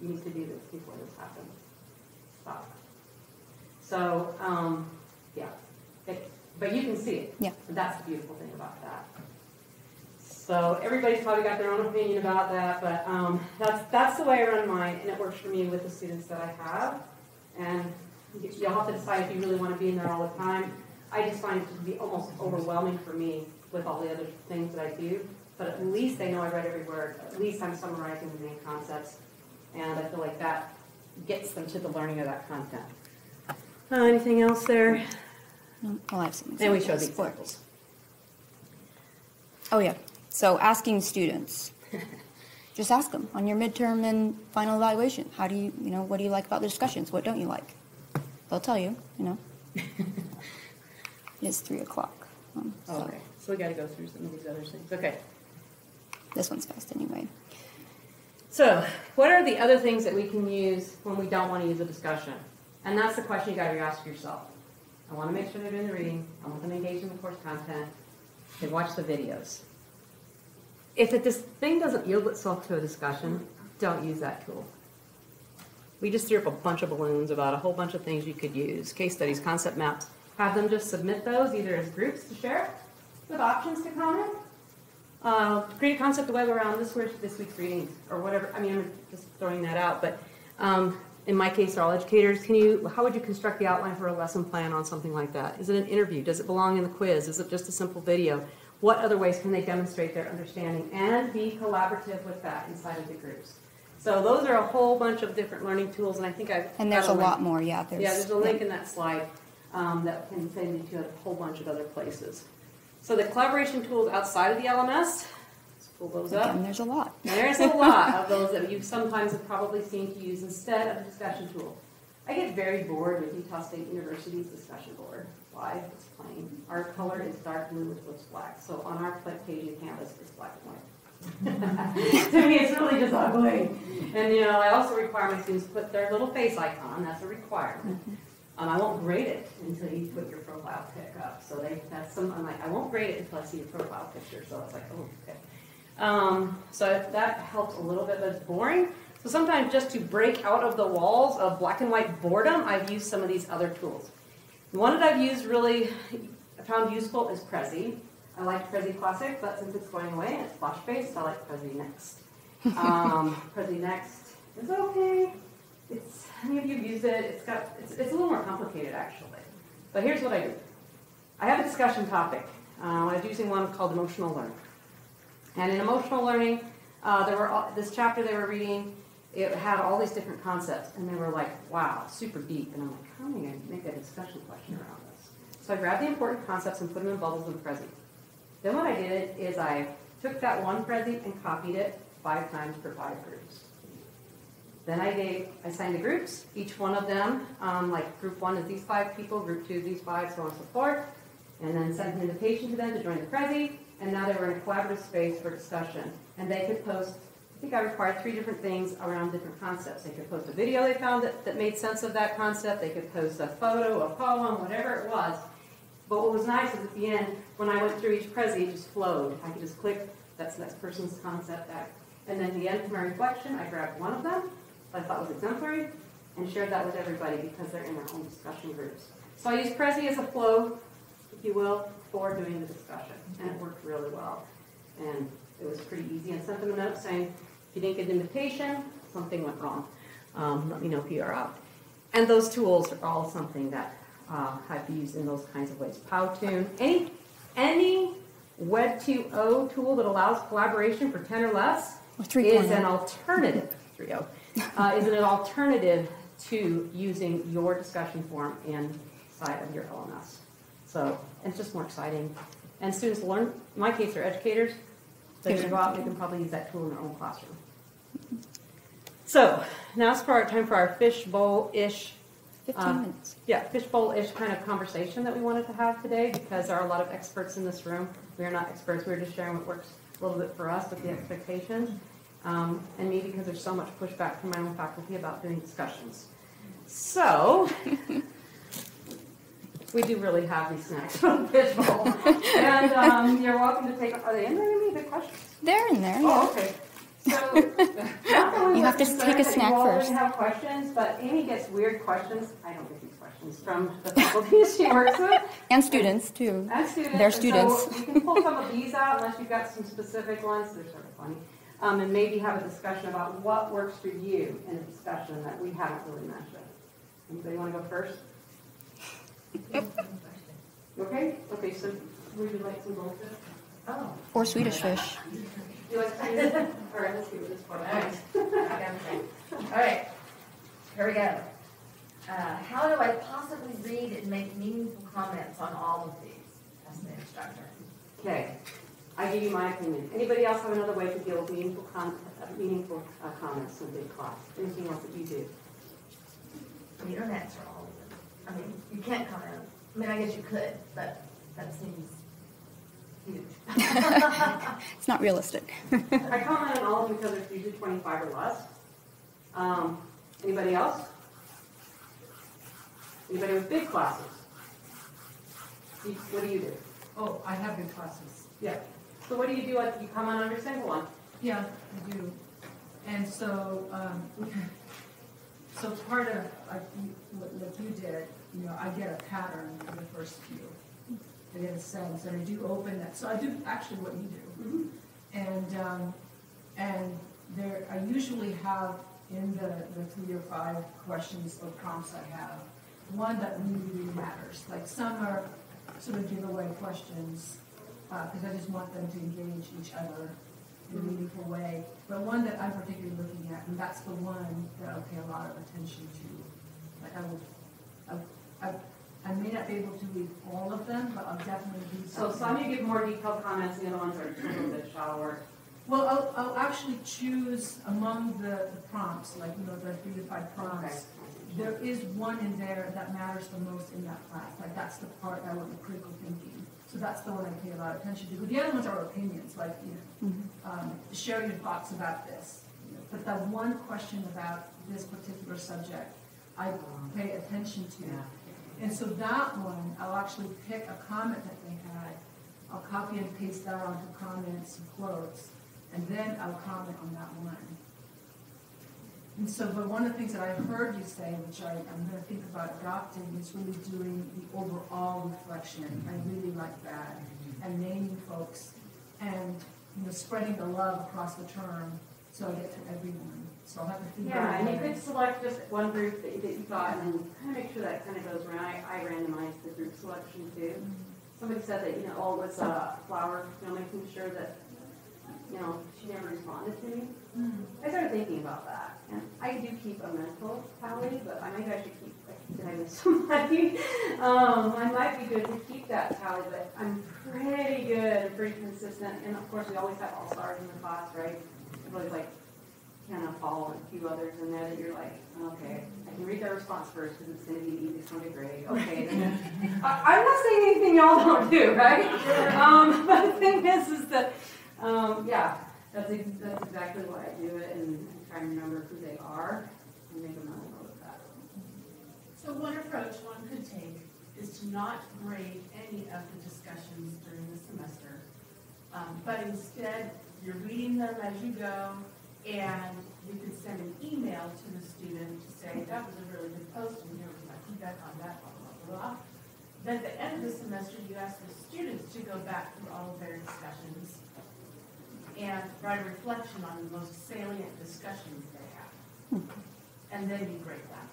you need to do this before this happens. Stop. So, um, yeah. It, but you can see it. Yeah. And that's the beautiful thing about that. So everybody's probably got their own opinion about that, but um, that's that's the way I run mine, and it works for me with the students that I have. And you'll have to decide if you really want to be in there all the time. I just find it to be almost overwhelming for me with all the other things that I do. But at least they know I read every word. At least I'm summarizing the main concepts, and I feel like that gets them to the learning of that content. Uh, anything else there? I'll have some examples. And we show the examples. Oh, yeah. So asking students. Just ask them on your midterm and final evaluation. How do you, you know, what do you like about the discussions? What don't you like? They'll tell you, you know. It's three o'clock. Um, oh, so. Okay. So we got to go through some of these other things. Okay. This one's fast anyway. So what are the other things that we can use when we don't want to use a discussion? And that's the question you got to ask yourself. I want to make sure they're doing the reading. I want them engaged in the course content. They watch the videos. If it, this thing doesn't yield itself to a discussion, don't use that tool. We just threw up a bunch of balloons about a whole bunch of things you could use. Case studies, concept maps. Have them just submit those either as groups to share with options to comment. Uh, create a concept web around this week's, this week's readings or whatever. I mean, I'm just throwing that out, but... Um, in my case, they're all educators. Can you? How would you construct the outline for a lesson plan on something like that? Is it an interview? Does it belong in the quiz? Is it just a simple video? What other ways can they demonstrate their understanding and be collaborative with that inside of the groups? So those are a whole bunch of different learning tools, and I think I've and there's a, a lot more. Yeah, there's yeah, there's a link in that slide um, that can send you to a whole bunch of other places. So the collaboration tools outside of the L M S. Pull those up. Again, there's a lot. There's a lot of those that you sometimes have probably seen to use instead of a discussion tool. I get very bored with Utah State University's discussion board. Why? It's plain. Our color is dark blue, which looks black. So on our page in Canvas, it's black and white. To me, it's really just ugly. And you know, I also require my students to put their little face icon. That's a requirement. Um, I won't grade it until you put your profile pic up. So they, that's some. I'm like, I won't grade it until I see your profile picture. So it's like, oh, okay. Um, so that helps a little bit, but it's boring. So sometimes just to break out of the walls of black and white boredom, I've used some of these other tools. The one that I've used really, I found useful is Prezi. I like Prezi Classic, but since it's going away and it's Flash-based, I like Prezi Next. Um, Prezi Next is okay. It's, I mean, if you've used it, it's got, it's, it's a little more complicated actually. But here's what I do. I have a discussion topic. Um, I was using one called emotional learning. And in emotional learning, uh, there were all, this chapter they were reading, it had all these different concepts, and they were like, wow, super deep. And I'm like, how am I going to make a discussion question around this? So I grabbed the important concepts and put them in bubbles in Prezi. Then what I did is I took that one Prezi and copied it five times for five groups. Then I gave, I assigned the groups, each one of them, um, like group one is these five people, group two these five, so on and so forth, and then sent an invitation to them to join the Prezi, and now they were in a collaborative space for discussion. And they could post, I think I required three different things around different concepts. They could post a video they found that, that made sense of that concept, they could post a photo, a poem, whatever it was. But what was nice is at the end, when I went through each Prezi, it just flowed. I could just click, that's the next person's concept, that. And then at the end of my reflection, I grabbed one of them, I thought was exemplary, and shared that with everybody because they're in their own discussion groups. So I used Prezi as a flow, if you will, for doing the discussion, and it worked really well. And it was pretty easy. I sent them a note saying, if you didn't get an invitation, something went wrong. Um, let me know if you are out. And those tools are all something that uh, I've used in those kinds of ways. PowToon, any, any Web two point oh tool that allows collaboration for ten or less is an alternative. three point oh. Uh, is it an alternative to using your discussion form inside of your L M S? So it's just more exciting. And students learn, in my case, they're educators. They can go out and they can probably use that tool in their own classroom. So now it's for our time for our fishbowl-ish. fifteen minutes. Yeah, fishbowl-ish kind of conversation that we wanted to have today, because there are a lot of experts in this room. We are not experts. We're just sharing what works a little bit for us with the expectations. Um, and me, because there's so much pushback from my own faculty about doing discussions. So, we do really have these snacks from Fishbowl. And um, you're welcome to take, are they in there to me, the questions? They're in there, yeah. Oh, okay. So, you have to take a snack you first. Have questions, but Amy gets weird questions. I don't get these questions from the faculty she works with, and students too. And students. They're and students. So you can pull some of these out unless you've got some specific ones. They're sort of funny. Um, and maybe have a discussion about what works for you in a discussion that we haven't really mentioned. Anybody want to go first? Okay? Okay, so would you like some goldfish? Oh. Or Swedish fish. You like Swedish? All right, let's see what this one is. All right, here we go. Uh, how do I possibly read and make meaningful comments on all of these? That's the instructor. Okay. I give you my opinion. Anybody else have another way to deal with meaningful, com uh, meaningful uh, comments in big class? Anything else that you do? You don't answer all of them. I mean, you can't comment. I mean, I guess you could, but that seems huge. It's not realistic. I comment on all of them because it's usually twenty-five or less. Um, anybody else? Anybody with big classes? You, what do you do? Oh, I have big classes. Yeah. So what do you do? Like, you comment on every single one? Yeah, I do. And so, um, so part of like, what you did, you know, I get a pattern for the first few. I get a sense, and I do open that. So I do actually what you do, mm-hmm. and um, and there I usually have in the, the three or five questions or prompts I have one that really, really matters. Like some are sort of giveaway questions, because uh, I just want them to engage each other in a meaningful way. But one that I'm particularly looking at, and that's the one that I'll pay a lot of attention to. Like I will, I, I, I may not be able to read all of them, but I'll definitely do some. So some you give more detailed comments, and the other ones are a little bit shallower. Well, I'll, I'll actually choose among the, the prompts, like, you know, the three to five prompts. Okay. There is one in there that matters the most in that class. Like that's the part that I want the critical thinking. So that's the one I pay a lot of attention to. But the other ones are opinions, like, you know, mm-hmm. um, share your thoughts about this. But that one question about this particular subject, I pay attention to. Yeah. And so that one, I'll actually pick a comment that they had. I'll copy and paste that onto comments and quotes, and then I'll comment on that one. And so, but one of the things that I heard you say, which I, I'm going to think about adopting, is really doing the overall reflection. I really like that. And naming folks and, you know, spreading the love across the term so I get to everyone. So I'll have to think about it. Yeah, and you could select just one group that you, that you thought, and then kind of make sure that kind of goes around. I, I randomized the group selection too. Mm-hmm. Somebody said that, you know, oh, it was a flower, you know, making sure that, you know, she never responded to me. Mm-hmm. I started thinking about that. And I do keep a mental tally, but I maybe I should keep, like, did I miss somebody? um, I might be good to keep that tally, but I'm pretty good and pretty consistent. And of course, we always have all-stars in the class, right? Everybody's like, kind of follow a few others in there that you're like, okay, I can read their response first because it's going to be the easiest one to grade. Okay, then I, I'm not saying anything y'all don't do, right? Um, but the thing is, is that, um, yeah, that's, ex that's exactly why I do it, and I try and remember who they are and make them memorable with that. So one approach one could take is to not grade any of the discussions during the semester, um, but instead you're reading them as you go, and you can send an email to the student to say, that was a really good post, and here was my feedback on that, blah, blah, blah. Then at the end of the semester, you ask the students to go back through all of their discussions and write a reflection on the most salient discussions they have. And then you grade that.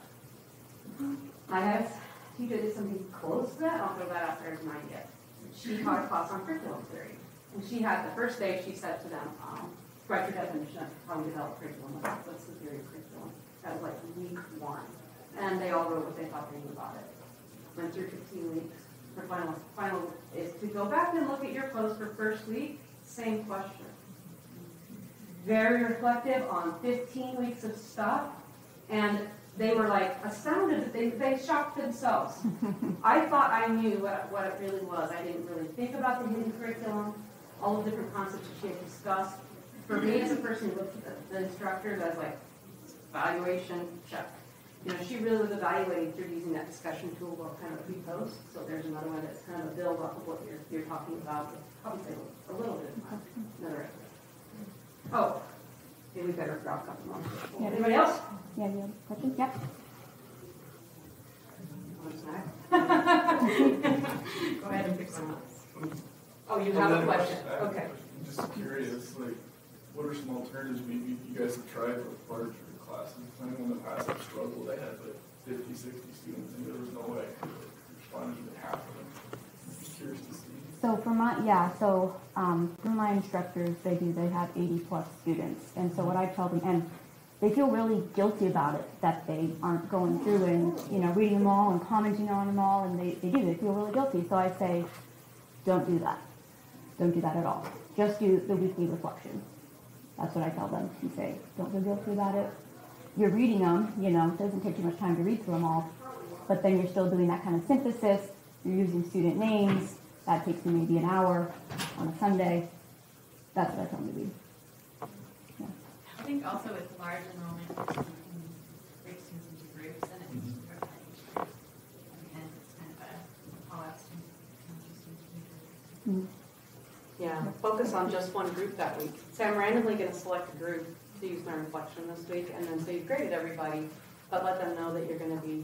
I have, she did something close to that. I'll throw that out there as mine yet. She taught a class on curriculum theory. And she had, the first day, she said to them, um, write your definition of how we develop curriculum. That's what's the theory of curriculum. That was like week one. And they all wrote what they thought they knew about it. Went through fifteen weeks. Her final, final is to go back and look at your post for first week, same question. Very reflective on fifteen weeks of stuff. And they were like astounded. They, they shocked themselves. I thought I knew what, what it really was. I didn't really think about the hidden curriculum, all the different concepts that she had discussed. For me, as a person who looked at the, the instructors, I was like, evaluation, check. You know, she really was evaluating through using that discussion tool about kind of pre-post. So there's another one that's kind of a build up of what you're, you're talking about. Probably a little bit of another idea. Oh, maybe we better drop a couple more. Yeah. Anybody else? Yeah, yeah. I think, yeah. Go ahead and pick some up. Oh, you have a question. Okay. I'm just curious, like, what are some alternatives maybe you guys have tried with larger classes? I know in the past I've struggled. I had like fifty, sixty students, and there was no way I could respond to even half of them. I'm just curious to see. So for my, yeah, so um, for my instructors, they do, they have eighty plus students. And so what I tell them, and they feel really guilty about it, that they aren't going through and, you know, reading them all and commenting on them all, and they, they do, they feel really guilty. So I say, don't do that. Don't do that at all. Just do the weekly reflection. That's what I tell them. You say, don't feel guilty about it. You're reading them, you know, it doesn't take too much time to read through them all, but then you're still doing that kind of synthesis. You're using student names. That takes me maybe an hour on a Sunday. That's what I tell them to do. Yeah. I think also with large enrollment, you can break students into groups, and it's just a reflection. And it's kind of a call-out student. Mm-hmm. Yeah, focus on just one group that week. So I'm randomly going to select a group to use my reflection this week, and then so you've graded everybody, but let them know that you're going to be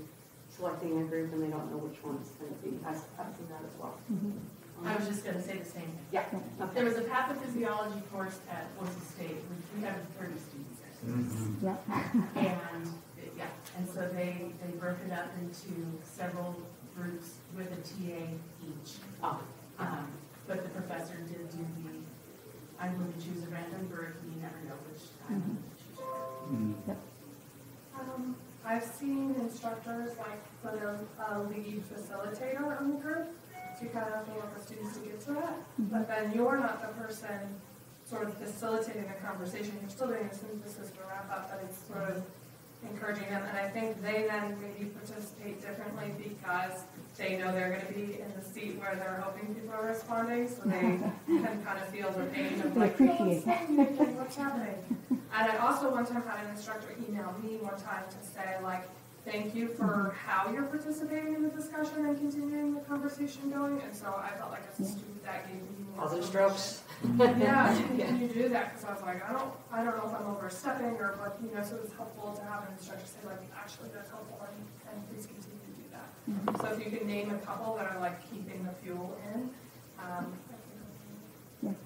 selecting a group and they don't know which one it's going to be. I've seen that as well. Mm-hmm. um, I was just going to say the same thing. Yeah. Okay. There was a pathophysiology course at Boise State, which we had thirty students there. Mm-hmm. Yeah. And, yeah, and so they, they broke it up into several groups with a T A each. Oh. Um, But the professor did do the, I'm going to choose a random bird, and you never know which I'm going to choose. Mm-hmm. Yep. um, I've seen instructors like put a uh, lead facilitator on the group to kind of help the students to get to it, mm-hmm. but then you're not the person sort of facilitating the conversation. You're still doing a synthesis to wrap up, but it's sort of encouraging them, and I think they then maybe participate differently because they know they're going to be in the seat where they're hoping people are responding, so they can kind of feel the pain of like, oh, what's happening? And I also one time had an instructor email me one time to say like, thank you for how you're participating in the discussion and continuing the conversation going, and so I felt like as a student that gave me more other strokes. Yeah, can you do that? Because I was like, I don't, I don't know if I'm overstepping or like, you know, so it's helpful to have an instructor say like, actually that's helpful, and, and please continue to do that. Mm-hmm. So if you can name a couple that are like keeping the fuel in. Um, yeah.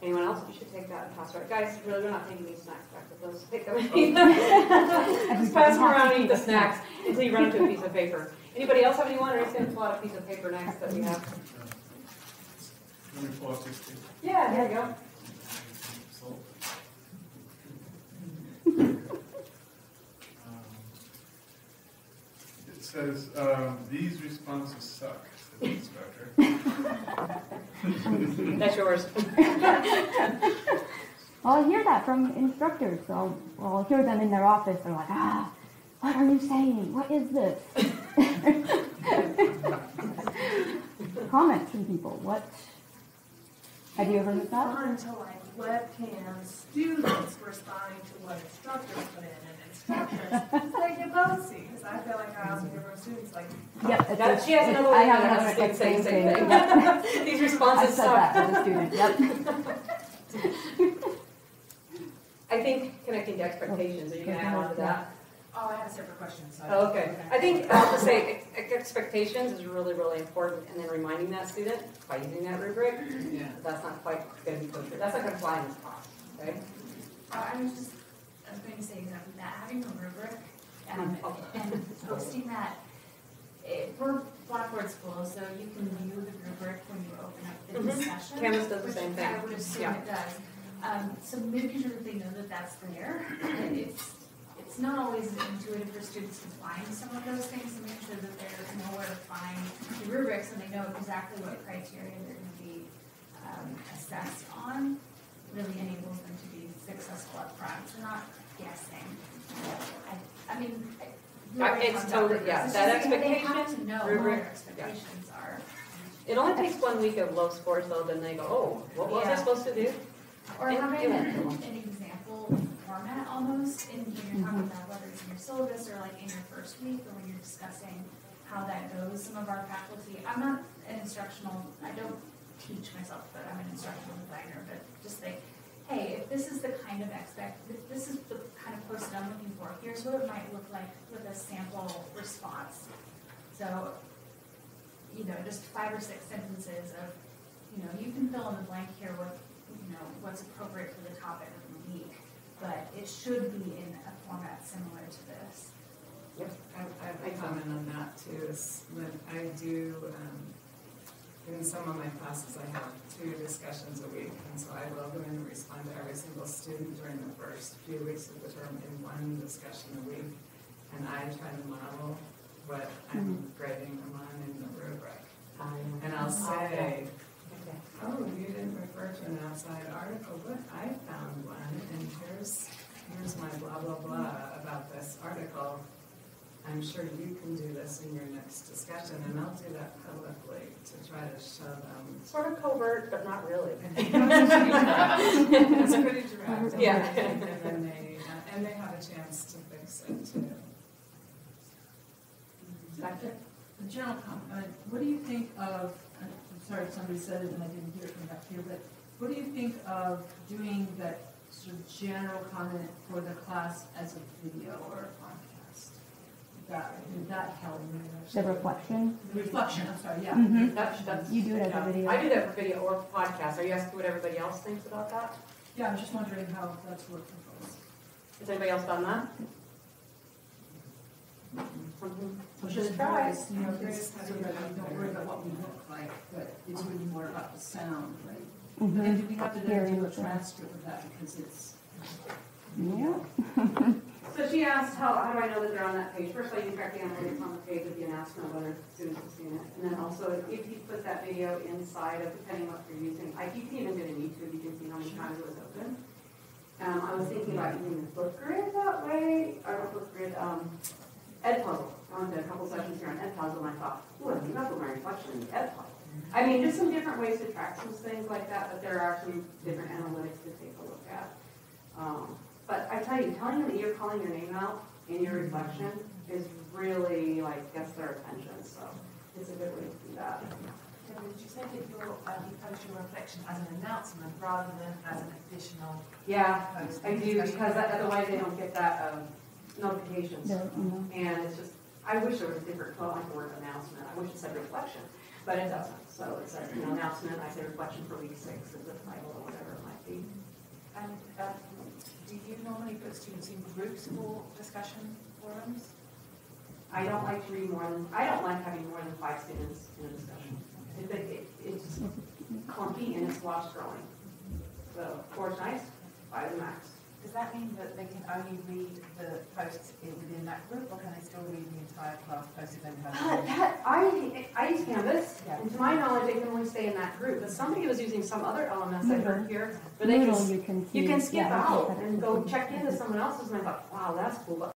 Anyone else? You should take that and pass around. Guys, really, we're not taking these snacks back with us. Take them and eat them. Just pass them around and eat the snacks until you run into a piece of paper. Anybody else have anyone? Or is going to pull out a piece of paper next that we have? Yeah, there you go. It says, um, these responses suck, says the instructor. That's yours. Well, I hear that from instructors. So I'll, well, I'll hear them in their office. They're like, ah, what are you saying? What is this? Comments from people. What? Have you ever heard that? It's fun to like webcam students responding to what instructors put in, and instructors like in Boise, because I feel like I also hear from students like, yep, it's that, a, she has another one. I have another student saying the same thing. Yep. These responses suck. I said that to the student. Yep. I think connecting to expectations. Are you going to add on to that? Oh, I have a separate question. So oh, okay. okay. I think I have to say expectations is really, really important, and then reminding that student by using that rubric. Yeah. That's not quite going to be perfect. That's not going to fly in this class, right? Uh, I was just I was going to say exactly that. Having a rubric um, oh. and posting that. It, we're Blackboard school, so you can view the rubric when you open up the mm-hmm. session. Canvas does the same thing. I would assume yeah. it does. Um, so maybe because they know that that's there, and it's it's not always intuitive for students to find some of those things, and make sure that they know where to find the rubrics and they know exactly what criteria they're going to be um, assessed on. Really enables them to be successful up front. They're not guessing. I, I mean, I, it's totally yeah. It's that expectation, they have to know rubric, what their expectations yeah. are. It only takes one week of low scores, though. Then they go, oh, what was yeah. I supposed to do? Or having an example format almost, and you're talking about whether it's in your syllabus or like in your first week, or when you're discussing how that goes. Some of our faculty, I'm not an instructional, I don't teach myself, but I'm an instructional designer, but just think, hey, if this is the kind of expect, this is the kind of person I'm looking for, here's what it might look like with a sample response. So, you know, just five or six sentences of, you know, you can fill in the blank here with, you know, what's appropriate for the topic of the week, but it should be in a format similar to this. Yep, I, I have a comment on that too, is when I do, um, in some of my classes I have two discussions a week, and so I love them and respond to every single student during the first few weeks of the term in one discussion a week, and I try to model what I'm mm-hmm. grading them on in the rubric, um, and I'll say, oh, you didn't refer to an outside article, but I found one, and here's, here's my blah, blah, blah about this article. I'm sure you can do this in your next discussion, and I'll do that publicly to try to show them. Sort of covert, but not really. It's pretty direct. And yeah. Then, and, then they, uh, and they have a chance to fix it, too. Doctor? The general comment, what do you think of... Sorry, somebody said it and I didn't hear it from up here, but what do you think of doing that sort of general comment for the class as a video or a podcast? That would that help? The reflection? The reflection, I'm sorry, yeah. Mm-hmm. that, that's, you do it as yeah. a video. I do that for video or podcast. Are you asking what everybody else thinks about that? Yeah, I'm just wondering how that's working for us. Has anybody else done that? Mm-hmm. Just try. It's, you know, it's kind of, like, don't worry about what we look like, but it's really more about the sound, right? Mm-hmm. But then do we have to do a transcript of that because it's... Yeah. So she asked, how, how do I know that they're on that page? First of all, you track the analytics on the page with the announcement of whether students have seen it. And then also, if you put that video inside of, depending on what you're using, like you can even do it in YouTube, you can see how many times it was open. Um, I was thinking about using the book grid that way, or book grid, um... Edpuzzle. I went to a couple sessions here on Edpuzzle and I thought, ooh, I think that's what my reflection is, Edpuzzle. I mean, just some different ways to track some things like that, but there are some different analytics to take a look at. Um, but I tell you, telling them that you're calling your name out in your reflection is really, like, gets their attention, so it's a good way to do that. Deborah, did you say that your, uh, you post your reflection as an announcement rather than as an additional Yeah, post? I do, because otherwise they don't get that, um, notifications, yeah, mm-hmm. and it's just, I wish there was a different flow, like the word announcement, I wish it said reflection, but it doesn't, so it says, you know, announcement, I say reflection for week six, as a title or whatever it might be. And um, do you normally put students in groups or discussion forums? I don't like to read more than, I don't like having more than five students in a discussion. It, it, it's clunky and it's slosh growing, so four is nice, five is max. Does that mean that they can only read the posts within that group, or can they still read the entire class posted in the uh, that I, I use Canvas, yeah. and to my knowledge, I can only stay in that group. But somebody was using some other L M S mm-hmm. I heard here, where they Moodle, just, you can, see, you can skip yeah, out and go check into someone else's, and I thought, wow, that's cool.